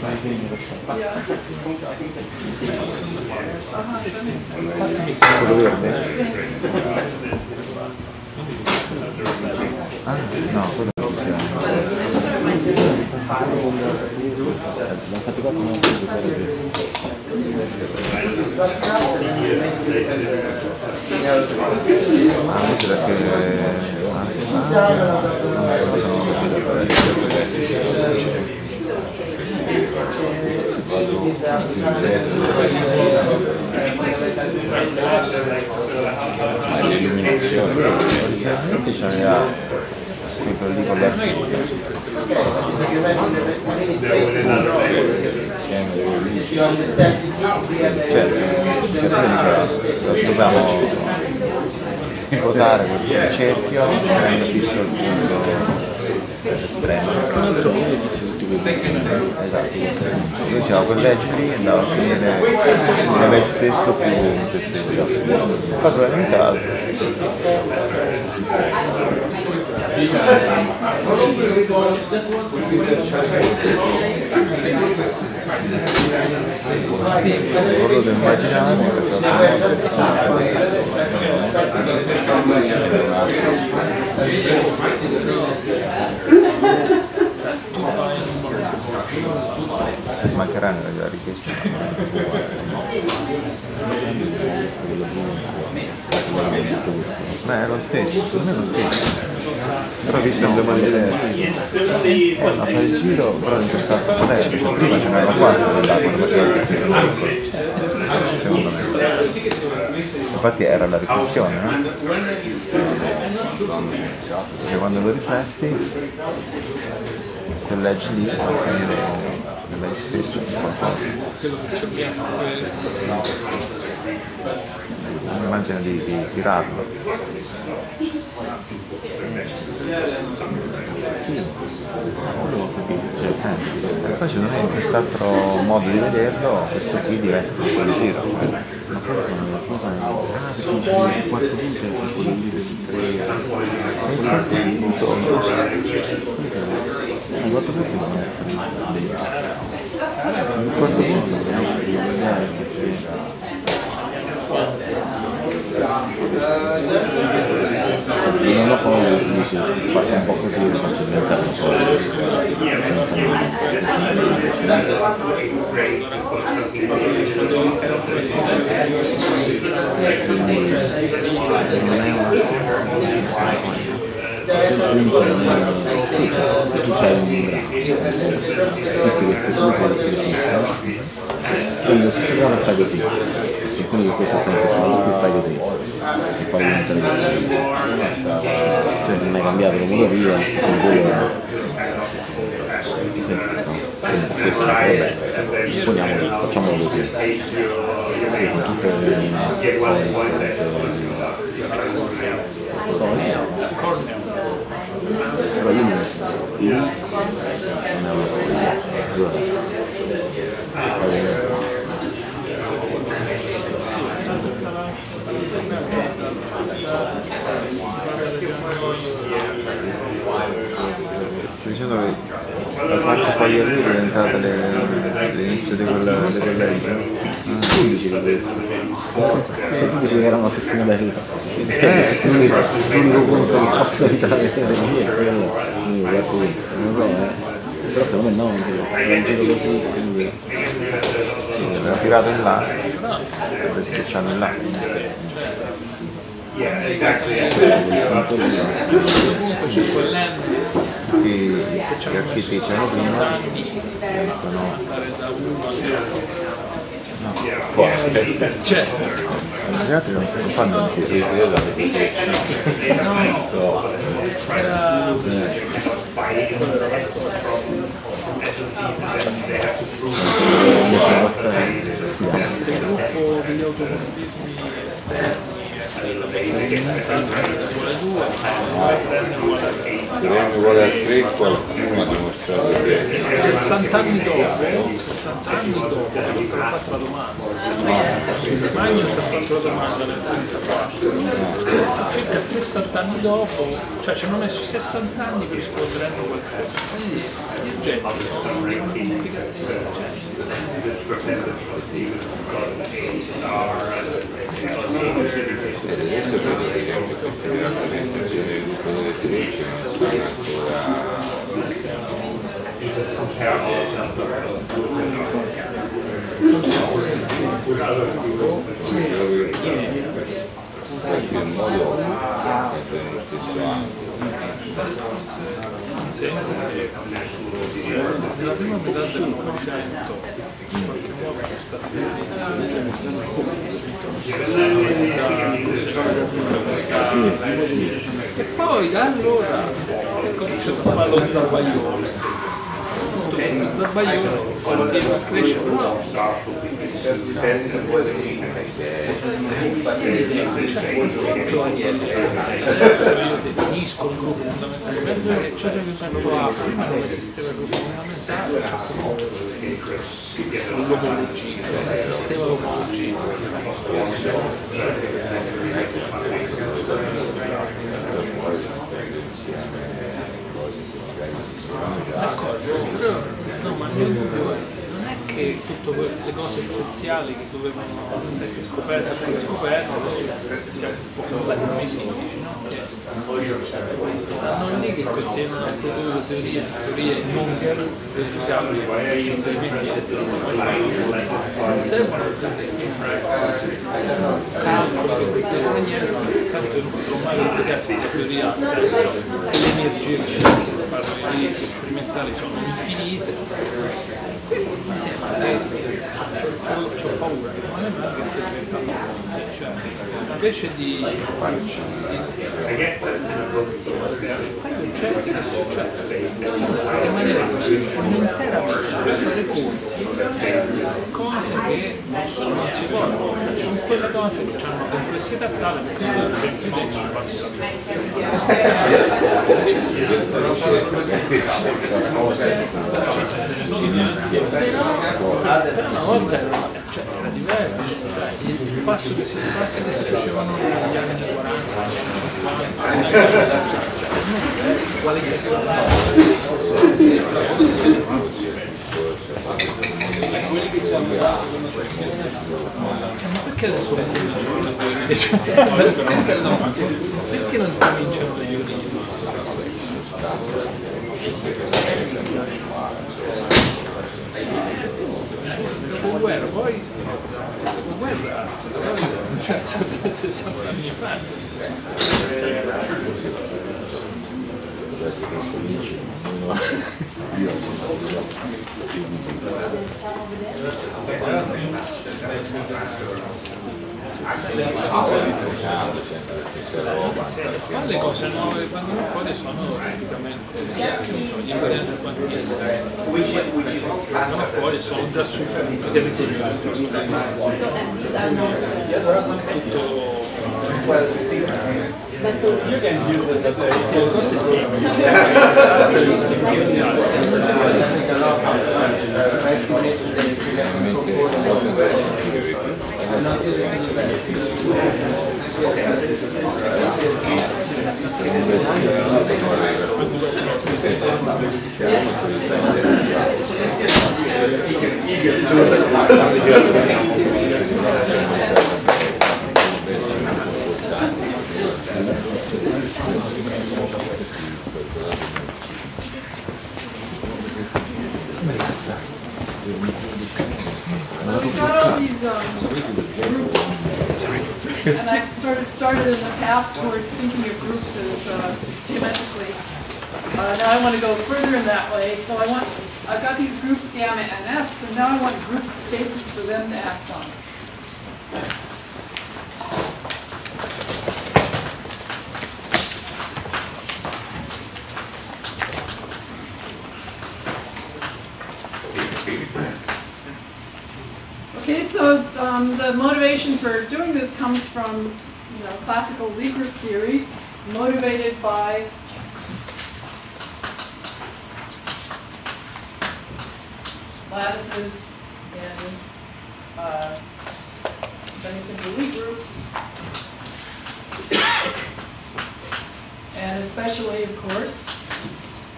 just thinking Mancheranno le richieste ma è lo stesso, almeno lo stesso però visto che dobbiamo vedere a fare il giro però non c'è stato prima ce n'era 4 quando faceva il secondo me infatti era la riflessione e quando lo rifletti se leggi lì e leggi spesso un'immagine di tirarlo sì volevo capire cioè, poi secondo me in quest'altro modo di vederlo questo qui diventa un giro non lo può faccio un po' così lo faccio diventare un po' quindi questo è sempre solo qui fai così e poi non hai cambiato la motoria con questo è proprio facciamolo così sono tutte le sto dicendo che la quarta foglia lì è diventata l'inizio di quel tu dici adesso tu dici che era una sessione bella sì l'unico punto che posso evitare è quello non lo so però secondo me no non giro così quindi l'ho tirato in là e schiacciando in là gli architetti sono prima gli altri non fanno un giro nel 2003 qualcuno ha dimostrato che 60 anni dopo mi sono fatto la domanda Magno si è fatto la domanda nel 1934 circa 60 anni dopo cioè ci hanno messo 60 anni per scoprire qualcosa quindi gli oggetti sono una la prima metà del Novecento in qualche modo c'è stata e poi da allora si è cominciato a fare lo zabaglione tutto questo zabaglione continua a crescere io definisco un gruppo fondamentale pensa che ciò che fanno a prima non esisteva il gruppo fondamentale ciò che non esisteva un gruppo deciso non esisteva l'omologia d'accordo no ma non è che essenziali che dovevano essere scoperte, siamo completamente fisici, no? Stanno lì che contengono tutte le teorie non verificabili, gli esperimenti non servono a calcoli che non potrò mai verificare la teoria a senso, e le energie che cercano di fare le sperimentali sono infinite. Mi sembra che ho paura, ma non è che sia diventato invece di occuparci di concetti che succedono in maniera un'intera vita per fare corsi, cose che non si fanno, cioè sono quelle cose che hanno una complessità tale che non c'è più dentro il passo. Però una volta era diverso, il passo che si facevano negli anni 40, 50, 60, quale che perché adesso non cominciano perché non cominciano le giurie? Guerra poi guerra sono 60 anni fa. Ma le cose nuove quando non fuori sono praticamente gli italiani quanti sono fuori sono già su tutto. You can do the and I've sort of started in the past towards thinking of groups as geometrically. Now I want to go further in that way, so I've got these groups gamma and S, and now I want group spaces for them to act on. Okay, so the motivation for doing this comes from classical Lie group theory, motivated by lattices and semi-simple Lie groups, and especially, of course,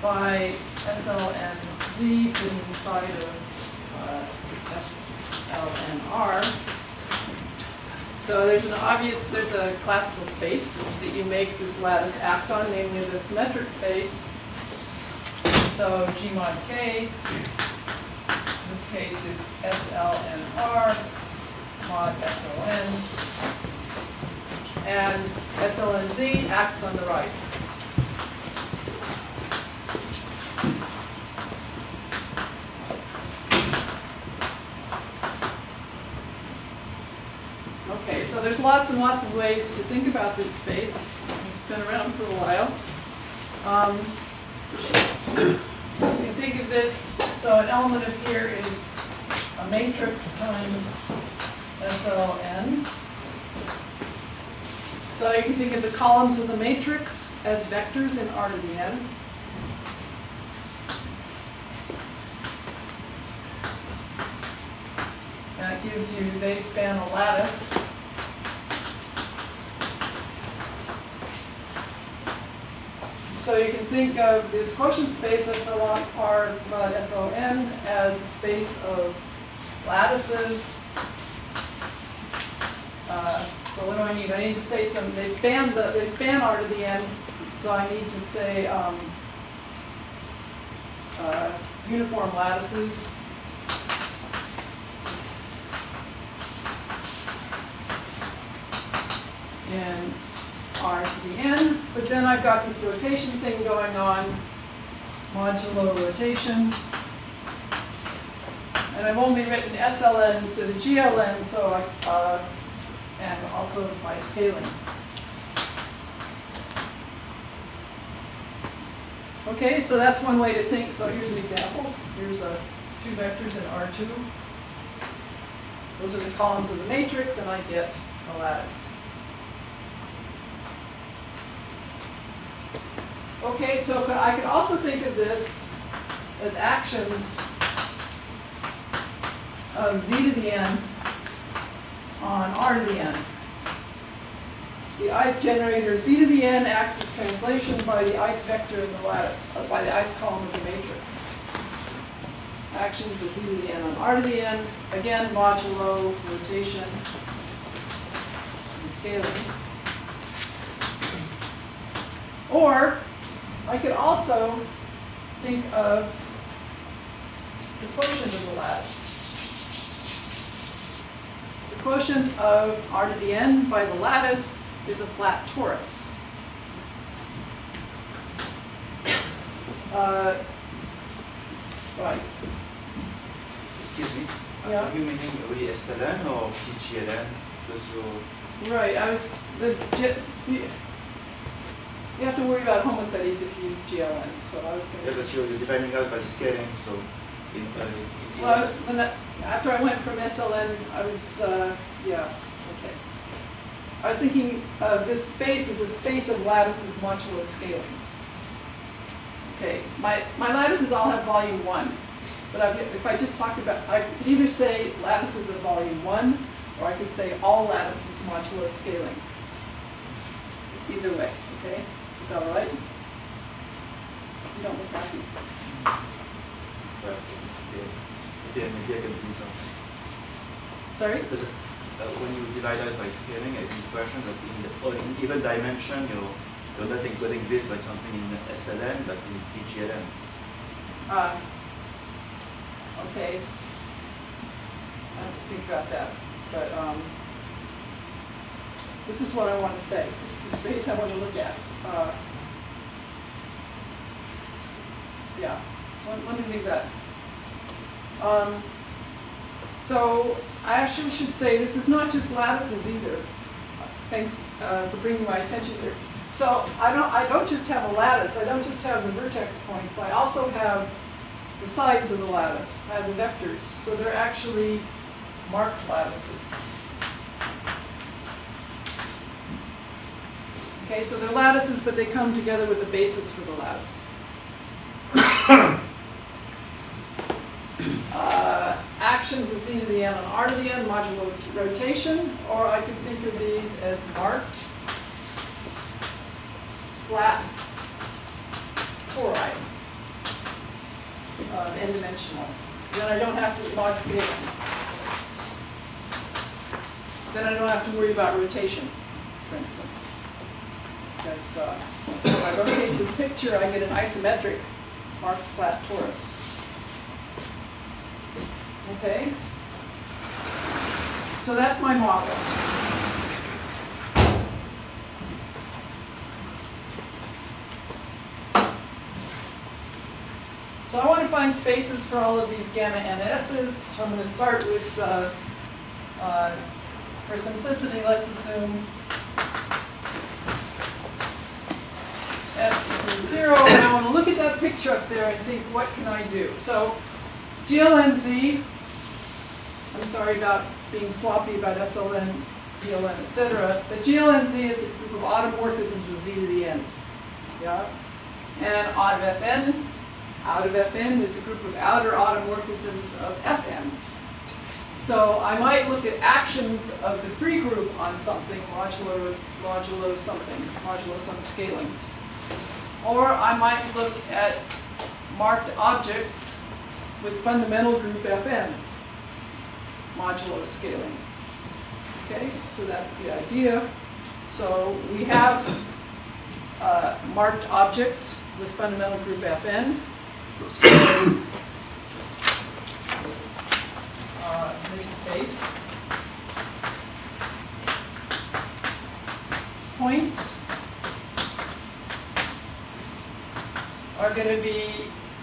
by SL and Z sitting inside of L and R. So there's a classical space that you make this lattice act on, namely the symmetric space. So G mod K, in this case it's SL and R mod SLN, and SLNZ acts on the right. Okay, so there's lots and lots of ways to think about this space. It's been around for a while. You can think of this, so an element of here is a matrix times SLN. So you can think of the columns of the matrix as vectors in R to the N. That gives you, they span a lattice. So you can think of this quotient space SLR mod SLN as a space of lattices So what do I need? I need to say some. They span R to the n. So I need to say uniform lattices. And R to the n, but then I've got this rotation thing going on, modulo rotation, and I've only written SLN instead of GLN, so and also my scaling. Okay, so that's one way to think. So here's an example. Here's two vectors in R2. Those are the columns of the matrix, and I get a lattice. Okay, so I could also think of this as actions of z to the n on r to the n. The ith generator of z to the n acts as translation by the ith vector in the lattice, by the ith column of the matrix. Actions of z to the n on r to the n, again modulo rotation and scaling. Or I could also think of the quotient of the lattice. The quotient of r to the n by the lattice is a flat torus. Right. Excuse me. Yeah. Are you meaning SLN or PGLN? Right. You have to worry about homothetics if you use GLN. So I was going to. Yeah, but you're depending on by scaling, so. Well, after I went from SLN, I was okay. I was thinking of this space as a space of lattices modulo scaling. Okay, my lattices all have volume 1, but if I just talked about, I could either say lattices of volume 1, or I could say all lattices modulo scaling. Either way, okay. Is that all right? You don't look happy. Maybe I can do something. Sorry? Because when you divide out by scaling, I have the impression that in even dimension, you're not encoding this by something in SLN, but in PGLN. Okay. I have to think about that. But this is what I want to say. This is the space I want to look at. Yeah. Let me leave that. So I actually should say this is not just lattices either. Thanks for bringing my attention here. So I don't just have a lattice. I don't just have the vertex points. I also have the sides of the lattice. I have the vectors. So they're actually marked lattices. Okay, so they're lattices, but they come together with a basis for the lattice. Actions of z to the n on r to the n modulo rotation, or I could think of these as marked flat tori, n-dimensional. Then I don't have to mod scaling. Then I don't have to worry about rotation, for instance. Because if I rotate this picture, I get an isometric marked flat torus. Okay, so that's my model. So I want to find spaces for all of these gamma NS's. I'm going to start with, for simplicity, let's assume S equals 0. And I want to look at that picture up there and think, what can I do? So GLNZ. I'm sorry about being sloppy about SLN, GLN, etc. But GLNZ is a group of automorphisms of z to the n. Yeah? And out of Fn is a group of outer automorphisms of Fn. So I might look at actions of the free group on something, modulo something, modulo some scaling. Or I might look at marked objects with fundamental group Fn. modulo scaling. Okay, so that's the idea. So we have marked objects with fundamental group Fn. So make space. Points are going to be,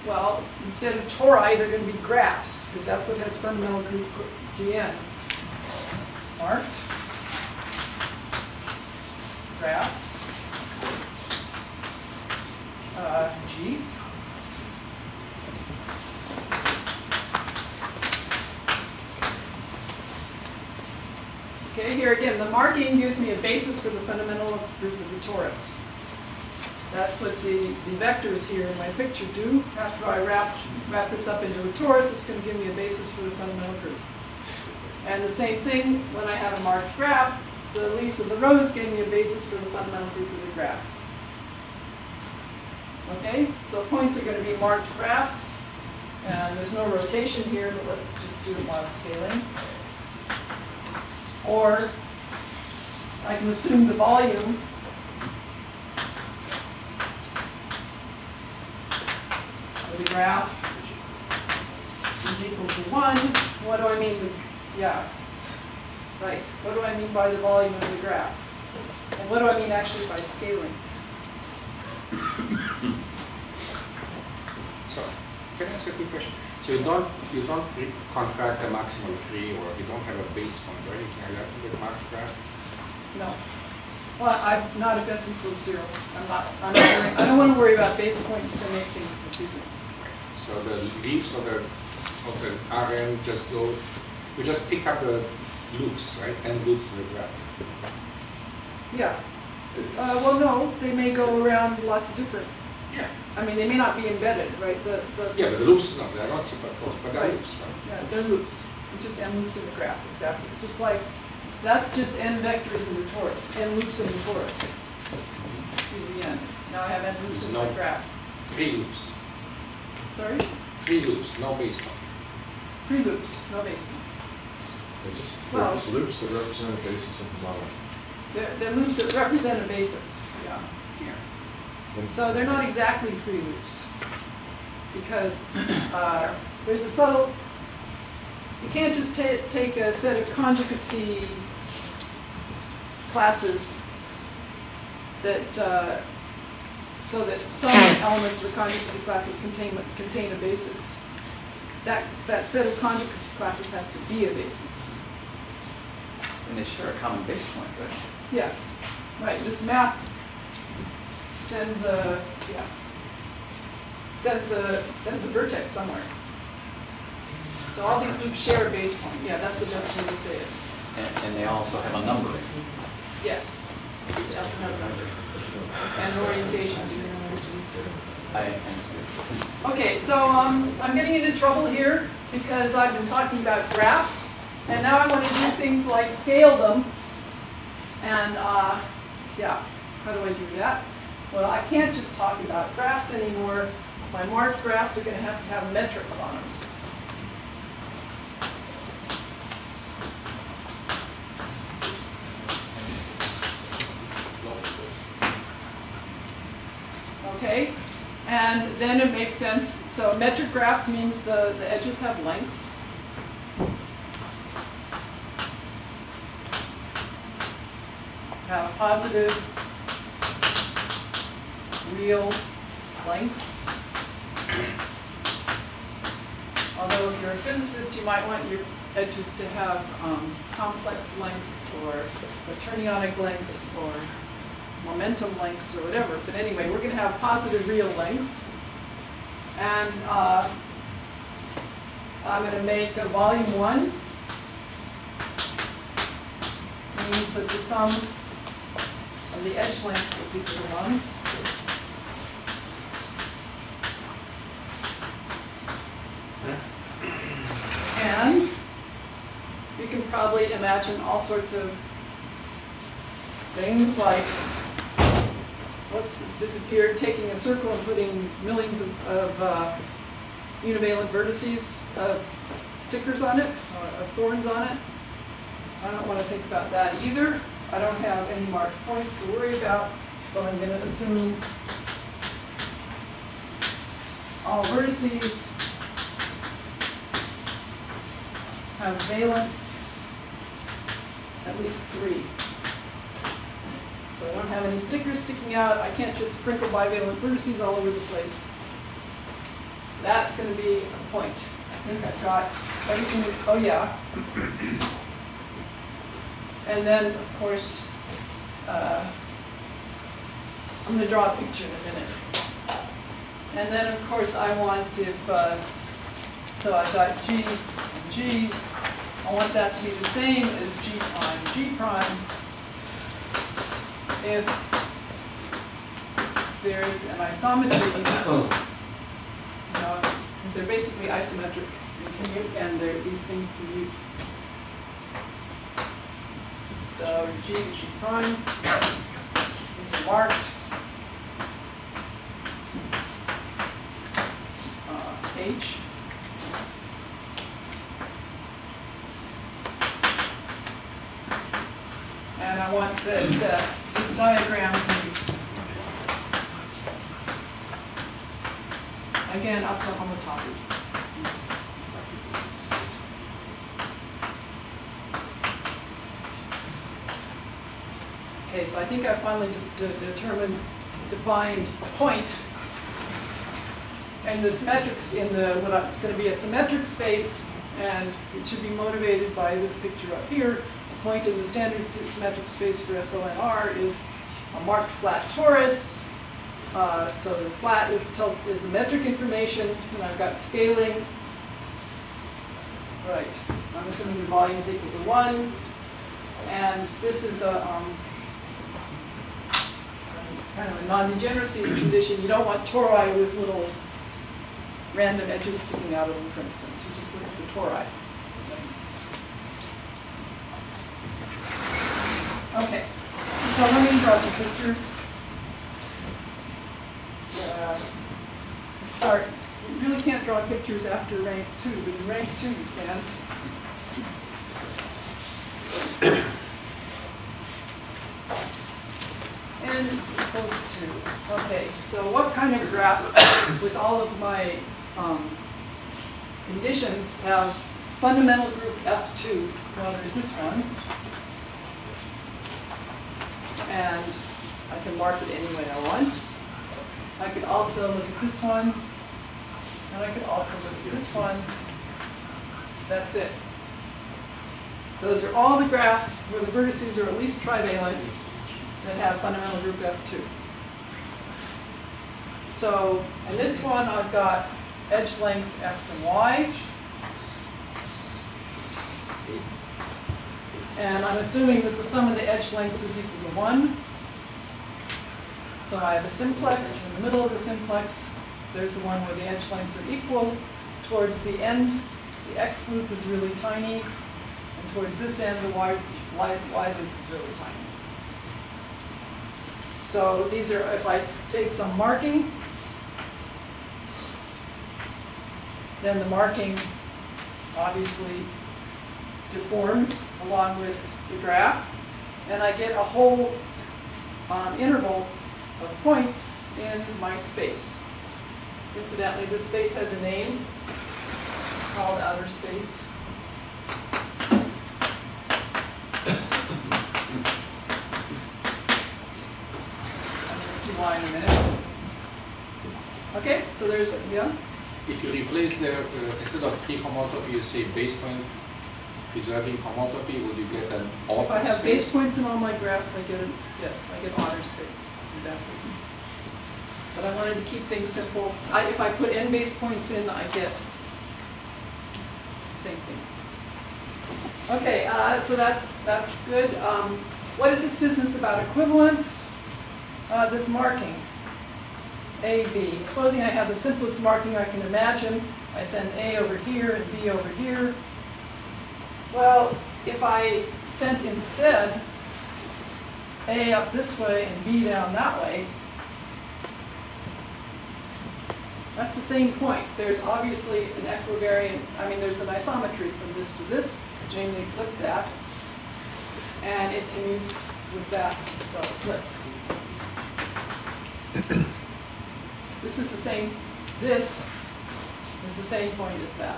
well, instead of tori, they're going to be graphs, because that's what has fundamental group Gn. Marked graphs G. Okay, here again, the marking gives me a basis for the fundamental of the group of the torus. That's what the vectors here in my picture do. After I wrap this up into a torus, it's going to give me a basis for the fundamental group. And the same thing when I had a marked graph, the leaves of the rose gave me a basis for the fundamental group of the graph. Okay, so points are going to be marked graphs, and there's no rotation here, but let's just do mod scaling. Or I can assume the volume of the graph is equal to 1. What do I mean with, yeah, right, what do I mean by the volume of the graph? And what do I mean actually by scaling? Sorry, can I ask a quick question? So you don't contract a maximum tree, or you don't have a base point or anything like that with marked graph? No. Well, I'm not, if S equals 0. I don't want to worry about base points to make things confusing. Right. So the leaves of the Rn just go, we just pick up the loops, right? And loops in the graph. Yeah. Well, no, they may go around lots of different. Yeah. I mean, they may not be embedded, right? Yeah, but the loops, no, they're not superposed, but they're right. Loops, right? Yeah, they're loops. It's just n loops in the graph, exactly. Just like, that's just n vectors in the torus, n loops in the torus. Now I have n loops in my graph. Free loops. Sorry? Free loops, no base point. Free loops, no base point. They're just, well, just loops that represent a basis of the model. They're loops that represent a basis, yeah. So they're not exactly free loops, because there's a subtle, you can't just take a set of conjugacy classes that, so that some elements of the conjugacy classes contain a basis. That set of conjugacy classes has to be a basis. And they share a common base point, right? Yeah, right, this map sends the vertex somewhere. So all these loops share a base point. Yeah, that's the best way to say it. And they also have a number. Yes. Each has a number. And orientation. I understand. Okay, so I'm getting into trouble here because I've been talking about graphs, and now I want to do things like scale them. And yeah, how do I do that? Well, I can't just talk about graphs anymore. My marked graphs are going to have metrics on them. Okay, and then it makes sense. So metric graphs means the edges have lengths. Have positive real lengths. Although if you're a physicist, you might want your edges to have complex lengths or quaternionic lengths or momentum lengths or whatever. But anyway, we're going to have positive real lengths. And I'm going to make a volume 1. It means that the sum of the edge lengths is equal to 1. And you can probably imagine all sorts of things like, whoops, it's disappeared, taking a circle and putting millions of univalent vertices of stickers on it, thorns on it. I don't want to think about that either. I don't have any marked points to worry about, so I'm going to assume all vertices have valence, at least 3. So I don't have any stickers sticking out. I can't just sprinkle bivalent vertices all over the place. That's going to be a point. I think I've got everything. Oh yeah. And then, of course, I'm going to draw a picture in a minute. And then, of course, I want if, so I got G and G, I want that to be the same as G prime, G prime, if there is an isometry. They're basically isometric and commute, and these things commute. So G and G prime is marked. H. And I want that this diagram commutes. Again, up to homotopy. Okay, so I think I finally defined a point. And the symmetrics in the, it's going to be a symmetric space, and it should be motivated by this picture up here. The point in the standard symmetric space for SLNR is a marked flat torus. So the flat is metric information, and I've got scaling. Right. I'm assuming the volume is equal to 1, and this is a kind of a non-degeneracy condition. You don't want tori with little random edges sticking out of them, for instance. You just look at the tori. Okay. So let me draw some pictures. Start. You really can't draw pictures after rank 2, but in rank 2 you can. N equals 2. Okay, so what kind of graphs with all of my conditions have fundamental group F2? Well, there's this one. And I can mark it any way I want. I could also look at this one, and I could also look at this one. That's it. Those are all the graphs where the vertices are at least trivalent that have fundamental group F2. So in this one, I've got edge lengths X and Y. And I'm assuming that the sum of the edge lengths is equal to 1. So I have a simplex. In the middle of the simplex, there's the one where the edge lengths are equal. Towards the end, the X loop is really tiny. And towards this end, the Y loop is really tiny. So these are, if I take some marking, then the marking obviously deforms along with the graph. And I get a whole interval of points in my space. Incidentally, this space has a name. It's called outer space. I'm going to see why in a minute. Okay, so there's, yeah? If you replace the, instead of free homotopy, you say base point, preserving homotopy, would you get an outer space? If I have base points in all my graphs, I get, yes, I get outer space. Exactly. But I wanted to keep things simple. If I put n base points in, I get the same thing. Okay, so that's good. What is this business about equivalence? This marking, A, B. Supposing I have the simplest marking I can imagine. I send A over here and B over here. Well, if I sent instead A up this way and B down that way, That's the same point. There's obviously an equivariant, I mean, there's an isometry from this to this. Namely, flip that, and it commutes with that, so flip. This is the same, this is the same point as that.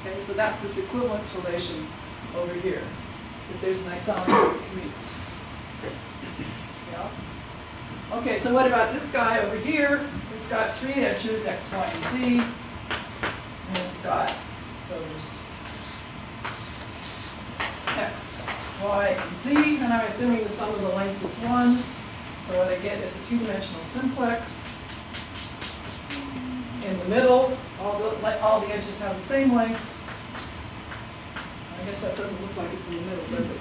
Okay, so that's this equivalence relation over here. If there's an isometry, it commutes. Yeah? Okay, so what about this guy over here? It's got 3 edges, x, y, and z. And it's got, so there's x, y, and z, and I'm assuming the sum of the lengths is 1. So what I get is a 2-dimensional simplex. In the middle, all the edges have the same length. I guess that doesn't look like it's in the middle, does it?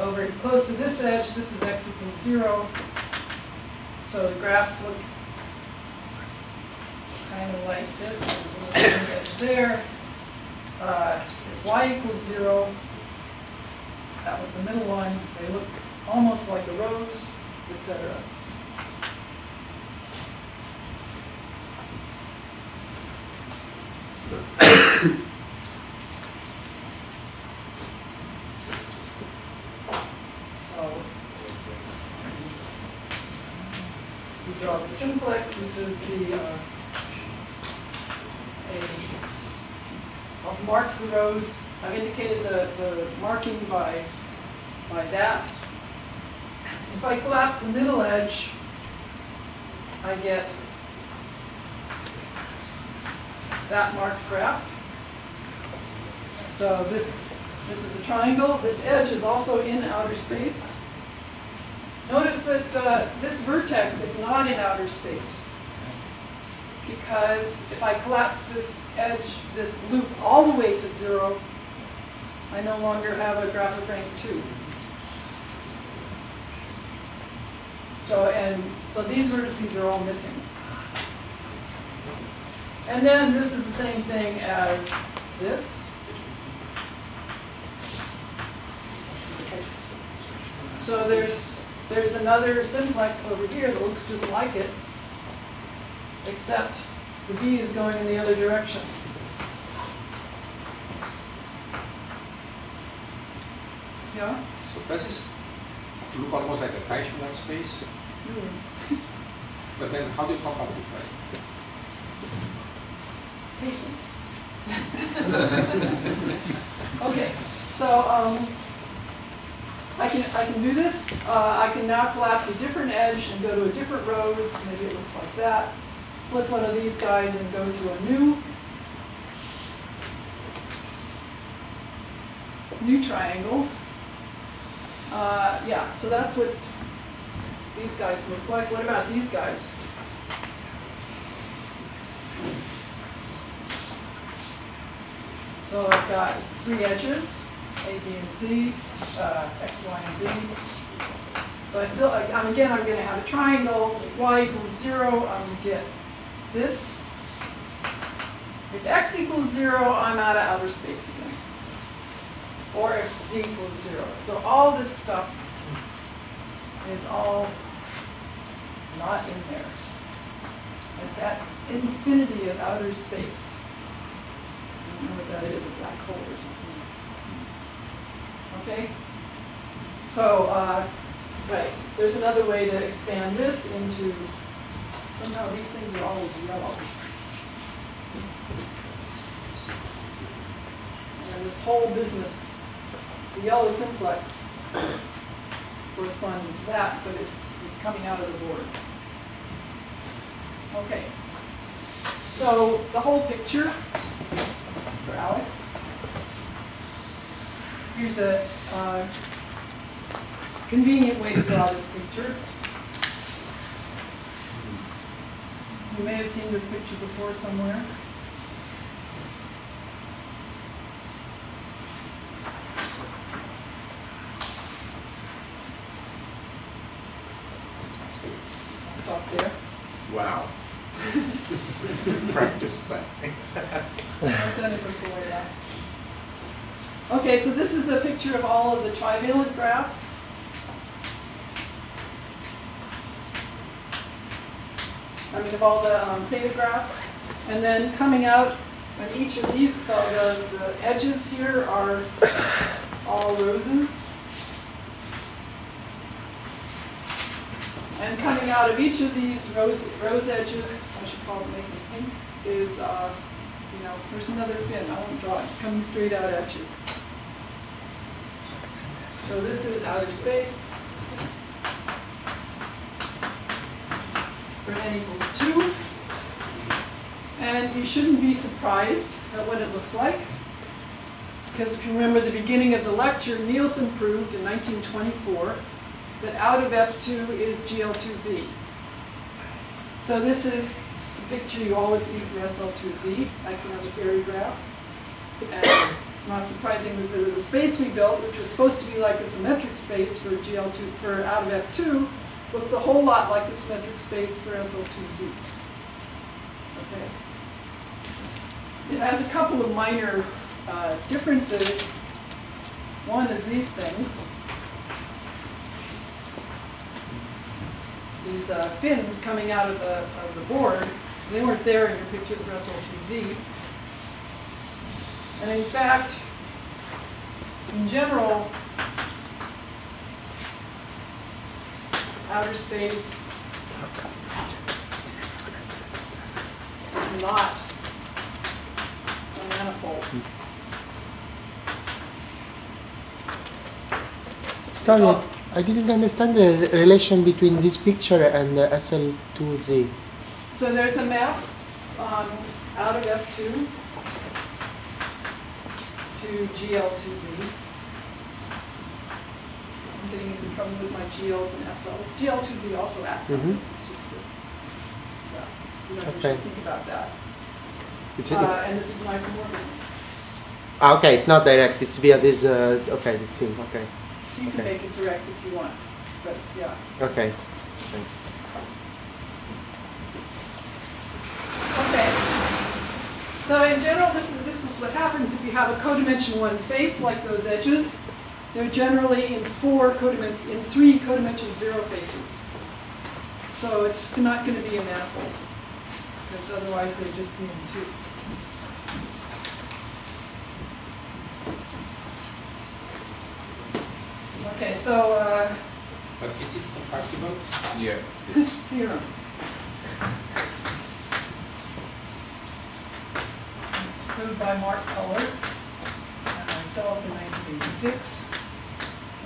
Over close to this edge, this is x equals 0. So the graphs look kind of like this. There's a little edge there. Y equals 0, that was the middle one. They look almost like a rose, etc. So we draw the simplex. This is the I've marked the rows. I've indicated the marking by that. If I collapse the middle edge, I get that marked graph. So this is a triangle. This edge is also in outer space. Notice that this vertex is not in outer space, because if I collapse this edge, this loop, all the way to 0, I no longer have a graph of rank 2. So these vertices are all missing. And then this is the same thing as this. So there's another simplex over here that looks just like it, except the b is going in the other direction. Yeah? So does this look almost like a Dirichlet space? Mm. But then how do you talk about it? Right? Patience. Okay, so I can do this. I can now collapse a different edge and go to a different rows. Maybe it looks like that. Flip one of these guys and go to a new triangle. Yeah, so that's what these guys look like. What about these guys? So I've got 3 edges, A, B, and C, X, Y, and Z. So I'm going to have a triangle. If Y equals 0, I'm going to get this. If X equals 0, I'm out of outer space again. Or if Z equals 0. So all this stuff is all not in there. It's at infinity of outer space. I don't know what that is, a black hole or something. Okay? So, right, there's another way to expand this into, somehow these things are always yellow. And this whole business, it's a yellow simplex corresponding to that, but it's coming out of the board. Okay. So the whole picture for Alex. Here's a convenient way to draw this picture. You may have seen this picture before somewhere. I'll stop there. Wow. Practice that. I've done it before, yeah. Okay, so this is a picture of all of the trivalent graphs. I mean, of all the theta graphs. And then coming out of each of these, so the edges here are all roses. And coming out of each of these rose edges, I should call it maybe pink, is, you know, there's another fin. I won't draw it. It's coming straight out at you. So this is outer space. For n equals 2. And you shouldn't be surprised at what it looks like. Because if you remember the beginning of the lecture, Nielsen proved in 1924 that out of F2 is GL2Z. So this is the picture you always see from SL2Z, like another fairy graph. And it's not surprising that the space we built, which was supposed to be like a symmetric space for GL2 for out of F2, looks a whole lot like the symmetric space for SL2Z. Okay. It has a couple of minor differences. One is these things. These fins coming out of the board, they weren't there in your picture for SL2Z. And in fact, in general, outer space is not a manifold. Sorry, I didn't understand the relation between this picture and the SL2Z. So there's a map out of F2 to GL2Z. I'm getting into trouble with my GLs and SLs. GL2Z also acts on this. It's just that you don't okay. Think about that. And this is an isomorphism. Ah, okay, it's not direct. It's via this. Okay, this thing. Okay. So you can make it direct if you want, but yeah. Okay. Thanks. Okay. So in general, this is what happens if you have a codimension 1 face like those edges. They're generally in three codimension 0 faces. So it's not going to be a manifold, because otherwise they'd just be in 2. Okay, so. But is it compatible? Yeah. This theorem. Proved by Mark Kohler and myself in 1986.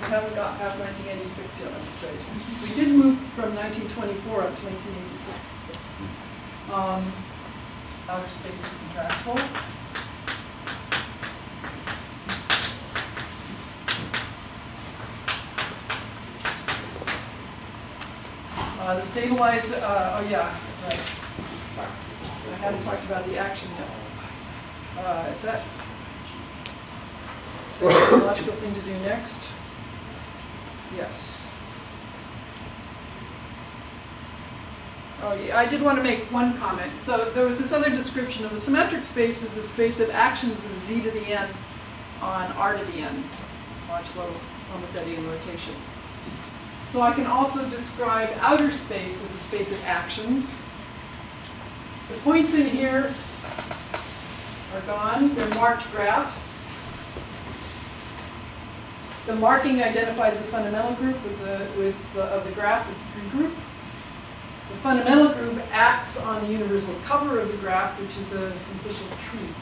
We haven't got past 1986 yet, I'm afraid. We did move from 1924 up to 1986. Outer space is contractible. The stabilized, oh yeah, right. I haven't talked about the action yet. Is that the logical thing to do next? Yes. Oh, yeah, I did want to make one comment. So there was this other description of the symmetric space as a space of actions of z to the n on r to the n, modulo Armageddon rotation. So I can also describe outer space as a space of actions. The points in here are gone. They're marked graphs. The marking identifies the fundamental group of the graph of the free group. The fundamental group acts on the universal cover of the graph, which is a simplicial tree.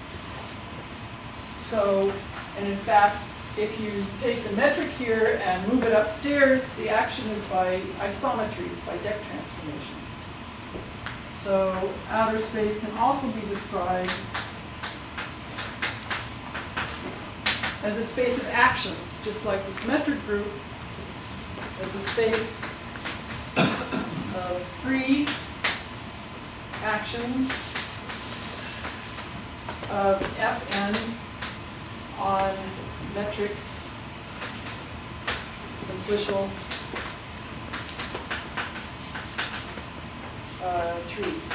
So, and in fact, if you take the metric here and move it upstairs, the action is by isometries, by Dec transformations. So outer space can also be described as a space of actions, just like the symmetric group, as a space of free actions of Fn on metric simplicial trees.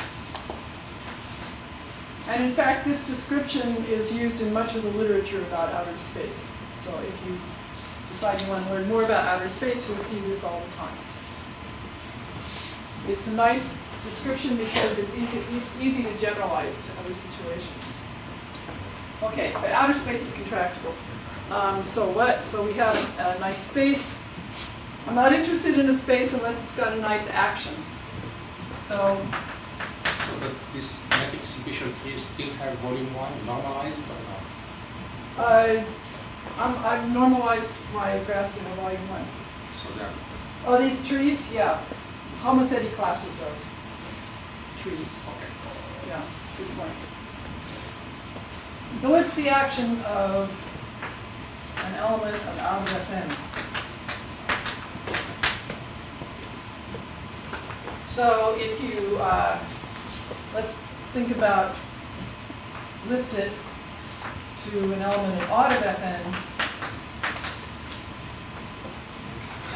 And in fact, this description is used in much of the literature about outer space. So if you decide you want to learn more about outer space, you'll see this all the time. It's a nice description because it's easy to generalize to other situations. Okay, but outer space is contractible. So we have a nice space. I'm not interested in a space unless it's got a nice action. So that this magnetic exhibition here still have volume 1 normalized or not? I've normalized my grass into volume 1. So that. Oh, these trees? Yeah. Homothety classes of trees. Okay. Yeah, good point. So what's the action of an element of alpha Fn? So if you, let's think about lift it to an element in odd of Fn,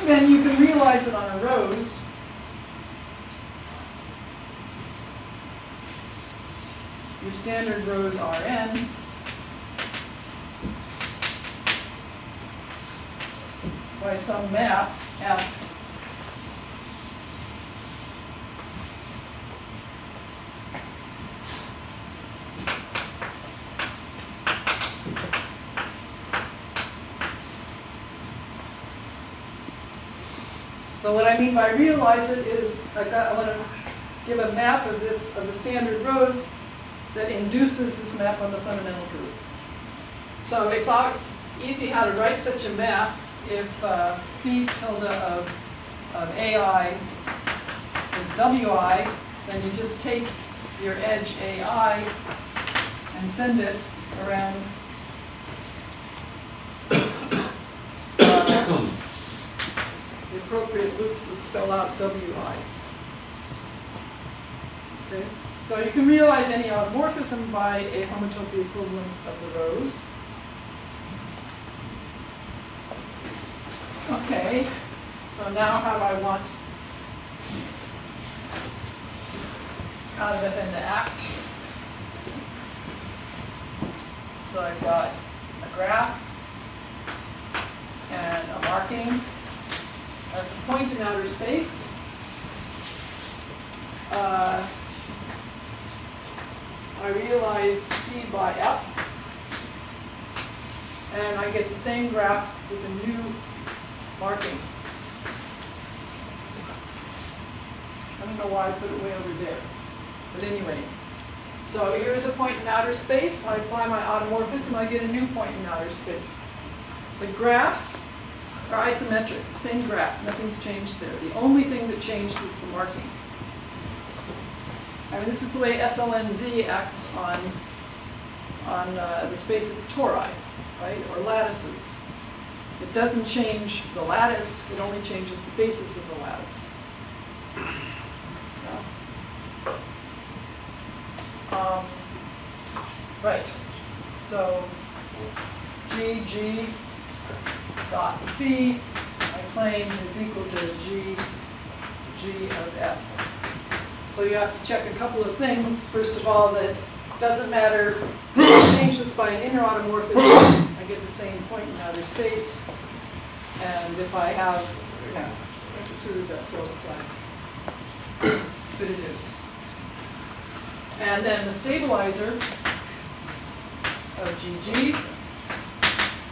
and then you can realize it on a rose. Your standard rose Rn. By some map, F. So what I mean by realize it is I want to give a map of this of the standard rose that induces this map on the fundamental group. So it's easy how to write such a map if phi tilde of AI is WI, then you just take your edge AI and send it around the appropriate loops that spell out WI. Okay? So you can realize any homomorphism by a homotopy equivalence of the rows. Okay, so now how do I want out of Fn to act? So I've got a graph and a marking. That's a point in outer space. I realize phi by F, and I get the same graph with a new marking. I don't know why I put it way over there, but anyway. So here is a point in outer space. I apply my automorphism, I get a new point in outer space. The graphs are isometric, same graph, nothing's changed there. The only thing that changed was the marking. I mean, this is the way SLNZ acts on the space of tori, right, or lattices. It doesn't change the lattice, it only changes the basis of the lattice. Yeah. Right, so G dot phi, I claim, is equal to G of F. So you have to check a couple of things. First of all, that doesn't matter if I change this by an inner automorphism, I get the same point in outer space. And if I have, yeah, true, that's what it looks like. But it is. And then the stabilizer of GG.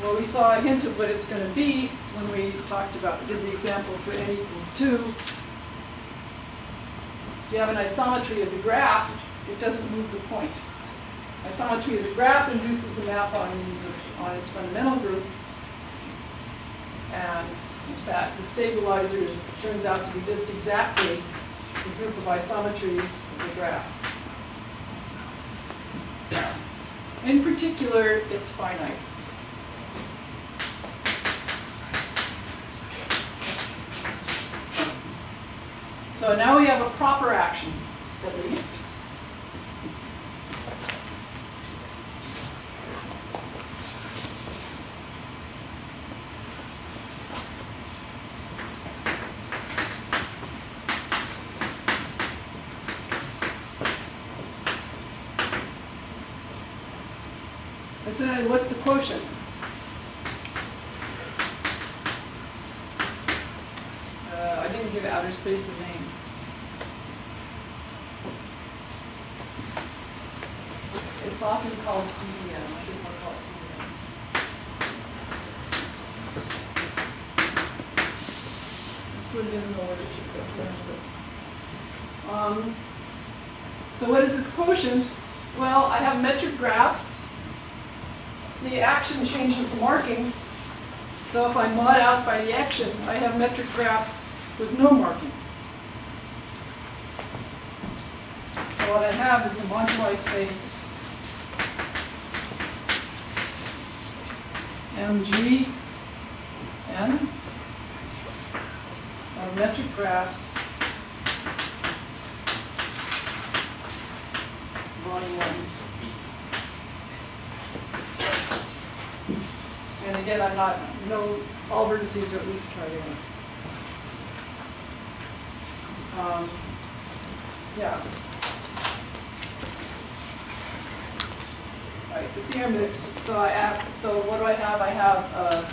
Well, we saw a hint of what it's going to be when we talked about, did the example for n equals 2. If you have an isometry of the graph, it doesn't move the point. Isometry of the graph induces a map on its fundamental group. And in fact, the stabilizer turns out to be just exactly the group of isometries of the graph. In particular, it's finite. So now we have a proper action, at least. And so then what's the quotient? I didn't give outer space a name. It's often called CDM. I guess I'll call it CDM. That's what it is in the literature. So what is this quotient? Well, I have metric graphs. The action changes the marking. So if I mod out by the action, I have metric graphs with no marking. So what I have is the moduli space MG N of metric graphs volume 1. And again, I'm not, no, all vertices are at least triangular. Yeah. Right, the theorem is, so what do I have? I have a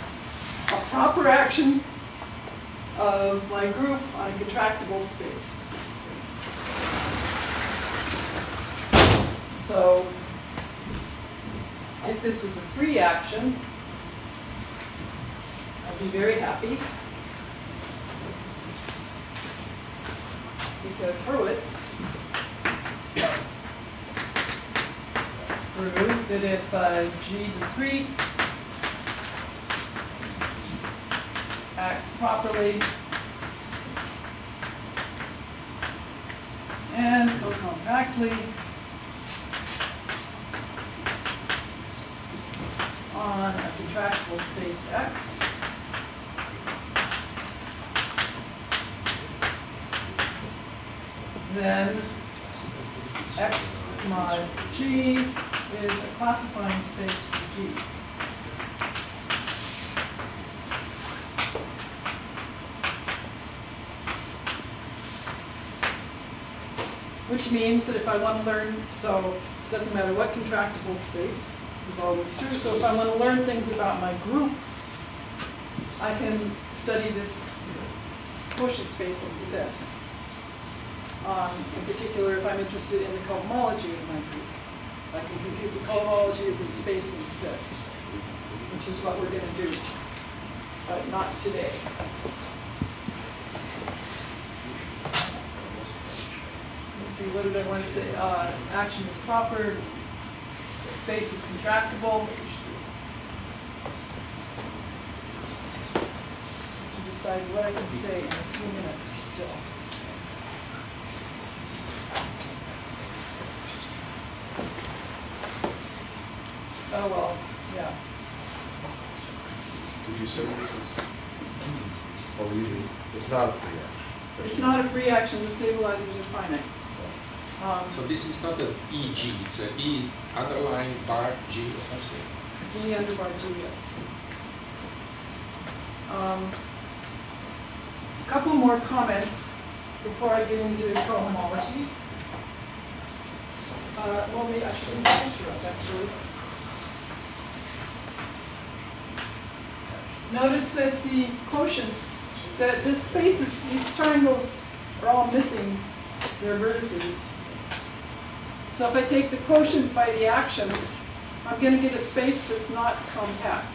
proper action of my group on a contractible space. So if this was a free action, I'd be very happy, because Hurwitz proved that if G discrete acts properly and cocompactly on a contractible space X, then X mod G is a classifying space for G. Which means that if I want to learn, so it doesn't matter what contractible space, this is always true, so if I want to learn things about my group, I can study this quotient space instead. In particular, if I'm interested in the cohomology of my group, I can compute the cohomology of the space instead, which is what we're going to do, but not today. Let's see, what did I want to say? Action is proper, space is contractible. I'll decide what I can say in a few minutes still. Oh, well, yeah. Did you say it's not a free action? It's not a free action. The stabilizers are finite. So this is not an EG. It's an E underlying bar G or something. It's an E under bar G, yes. A couple more comments before I get into cohomology. Well, maybe I shouldn't interrupt, actually. Notice that the quotient, that this space is, these triangles are all missing their vertices. So if I take the quotient by the action, I'm going to get a space that's not compact.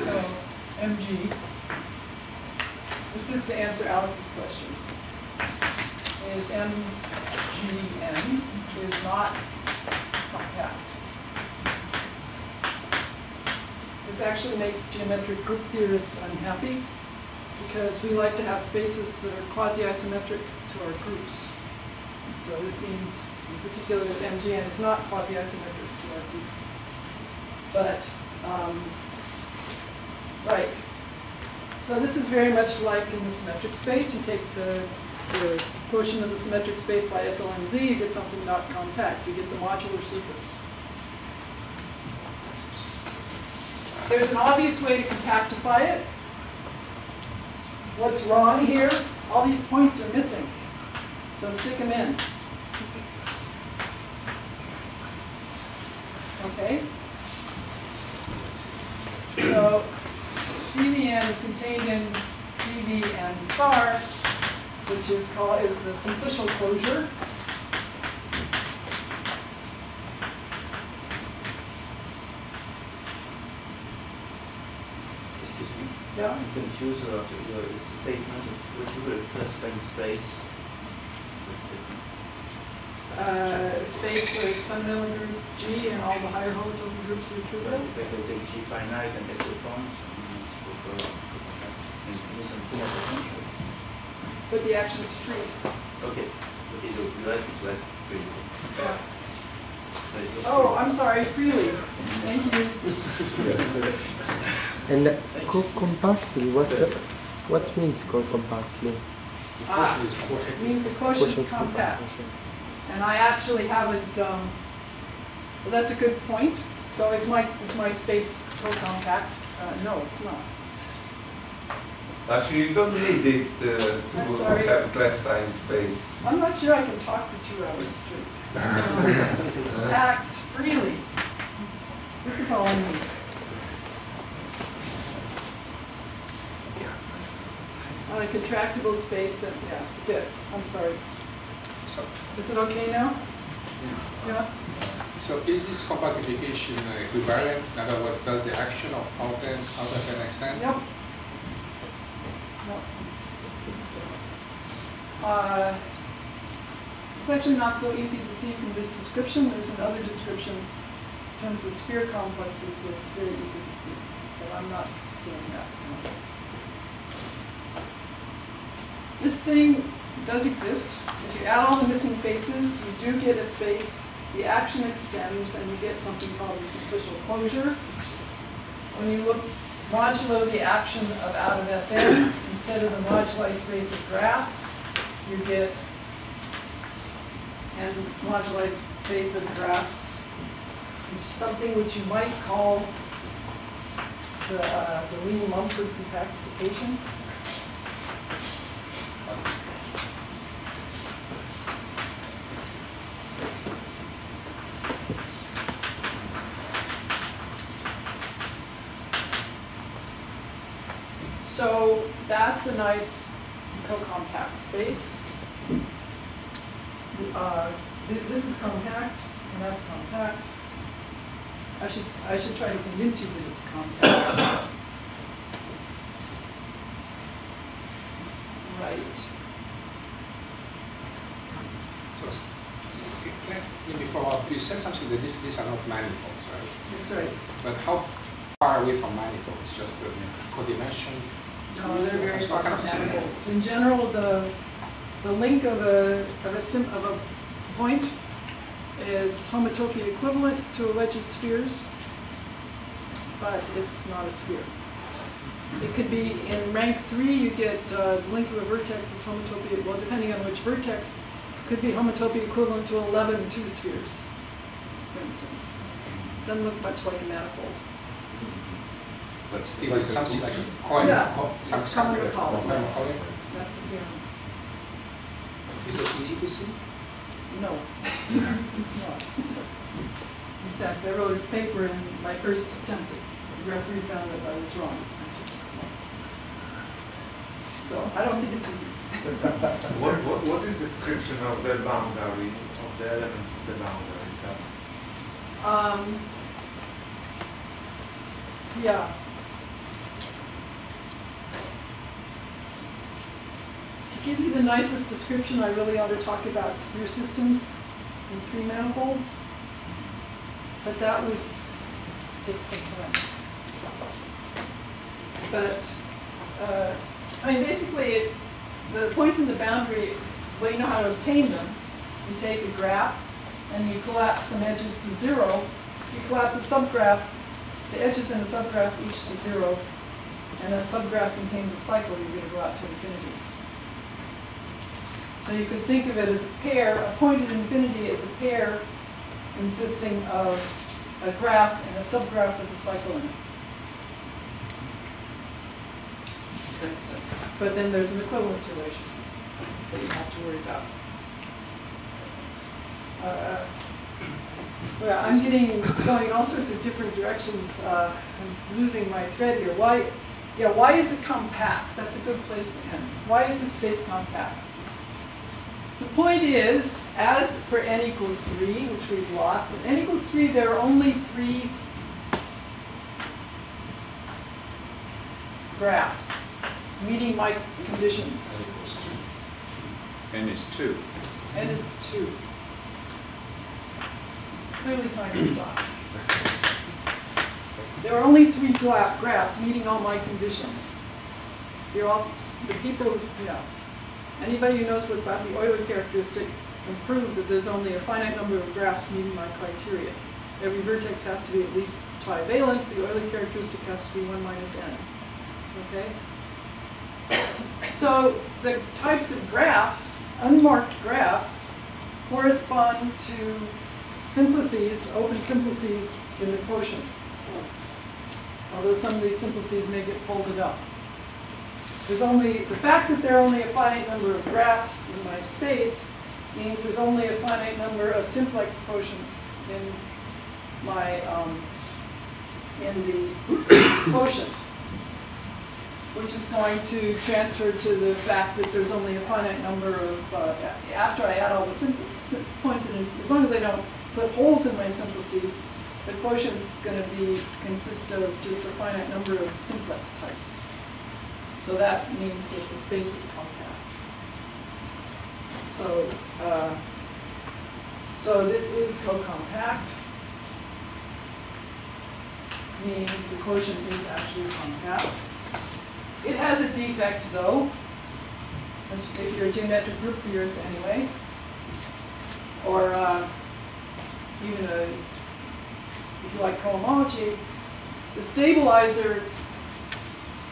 So MG. This is to answer Alex's question. Is MGN is not compact. This actually makes geometric group theorists unhappy, because we like to have spaces that are quasi-isometric to our groups. So this means, in particular, that MGN is not quasi-isometric to our group. But, right. So this is very much like in the symmetric space. You take the quotient of the symmetric space by SLNZ, you get something not compact. You get the modular surface. There's an obvious way to compactify it. What's wrong here? All these points are missing. So stick them in. Okay? So CVN is contained in CV and star, which is called is the simplicial closure. Excuse me. Yeah. I'm confused about your statement of which classifying space. That's it. Space with fundamental group G and all the higher Holotopy groups are true. Right, if I could take G finite and get to the point, it's essential. But the action is free. Okay. Okay, so you like it like freely. Yeah. Oh, I'm sorry, freely. Thank you. And co-compactly, what means co-compactly? Ah, it means the quotient is compact. And I actually haven't. Well, that's a good point. So it's my space co-compact. No, it's not. Actually, you don't need it to classify in space. I'm not sure I can talk for 2 hours straight. Acts freely. This is all I need. On a contractible space that, yeah, good. I'm sorry. So, is it okay now? Yeah. Yeah. So is this compactification equivalent? In other words, does the action of outer can extend? No. No. It's actually not so easy to see from this description. There's another description in terms of sphere complexes where it's very easy to see. But I'm not doing that. No. This thing does exist. If you add all the missing faces, you do get a space. The action extends, and you get something called the simplicial closure. When you look modulo the action of out of Fn instead of the moduli space of graphs, you get and moduli space of graphs, which is something which you might call the Lee-Mumford compactification. So that's a nice co-compact space. This is compact, and that's compact. I should try to convince you that it's compact. Right. So let me follow up. You said something that these are not manifolds, right? That's right. But how far away from manifolds? Just the codimension. No, they're very far from manifolds. In general, the link of a point is homotopy equivalent to a wedge of spheres, but it's not a sphere. It could be in rank 3. You get the link of a vertex is homotopy. Well, depending on which vertex, it could be homotopy equivalent to 11 2 spheres, for instance. Doesn't look much like a manifold. But still, like something like a coin. Yeah, that's common to Pollock. That's the theorem. Is it easy to see? No, it's not. In fact, I wrote a paper in my first attempt. The referee found that I was wrong. So I don't think it's easy. What is the description of the boundary, of the elements of the boundary? Yeah. To give you the nicest description, I really ought to talk about sphere systems in 3 manifolds, but that would take some time. But I mean, basically, the points in the boundary, well, you know how to obtain them. You take a graph and you collapse some edges to 0. You collapse a subgraph. The edges in a subgraph each to 0, and that subgraph contains a cycle. You're going to go out to infinity. So you could think of it as a pair, a point at infinity as a pair consisting of a graph and a subgraph with a cycle in it. For instance. But then there's an equivalence relation that you have to worry about. Well, I'm going all sorts of different directions. I'm losing my thread here. Why is it compact? That's a good place to end. Why is this space compact? The point is, as for n equals 3, which we've lost, at n equals 3 there are only three graphs meeting my conditions. N equals 2. N is 2. N is 2. Clearly time is not. There are only three graphs meeting all my conditions. You're all, the people, you know, anybody who knows about the Euler characteristic can prove that there's only a finite number of graphs meeting my criteria. Every vertex has to be at least trivalent. The Euler characteristic has to be 1 minus n. Okay? So the types of graphs, unmarked graphs, correspond to simplices, open simplices in the quotient. Although some of these simplices may get folded up. There's only, the fact that there are only a finite number of graphs in my space means there's only a finite number of simplex quotients in my, in the quotient, which is going to transfer to the fact that there's only a finite number of, after I add all the points in, as long as I don't put holes in my simplices, the quotient's going to be, consist of just a finite number of simplex types. So that means that the space is compact. So, so this is co-compact, meaning the quotient is actually compact. It has a defect, though, if you're a geometric group for yours anyway, or even a, if you like cohomology, the stabilizer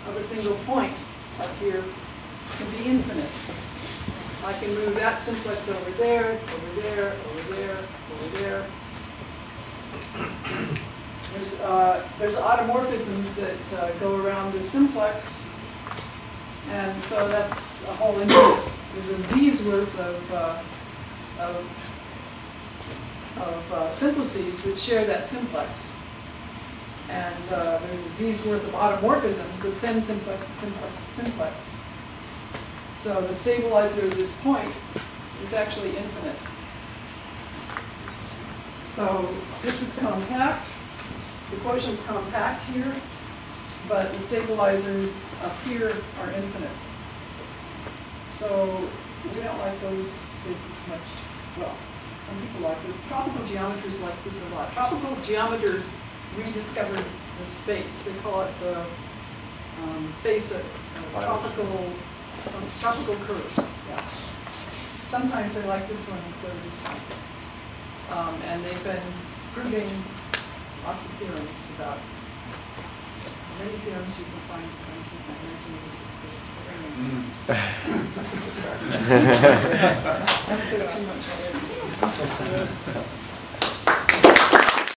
of a single point up here can be infinite. I can move that simplex over there, over there, over there, over there. There's automorphisms that go around the simplex, and so that's a whole infinite. There's a z's worth of simplices that share that simplex. And there's a z's worth of automorphisms that send simplex to simplex to simplex. So the stabilizer of this point is actually infinite. So this is compact. The quotient's compact here, but the stabilizers up here are infinite. So we don't like those spaces much. Well, some people like this. Tropical geometers like this a lot. Tropical geometers rediscovered the space. They call it the space of tropical curves. Yeah. Sometimes they like this one instead of this one. And they've been proving lots of theorems about many theorems you can find. I've said too much already.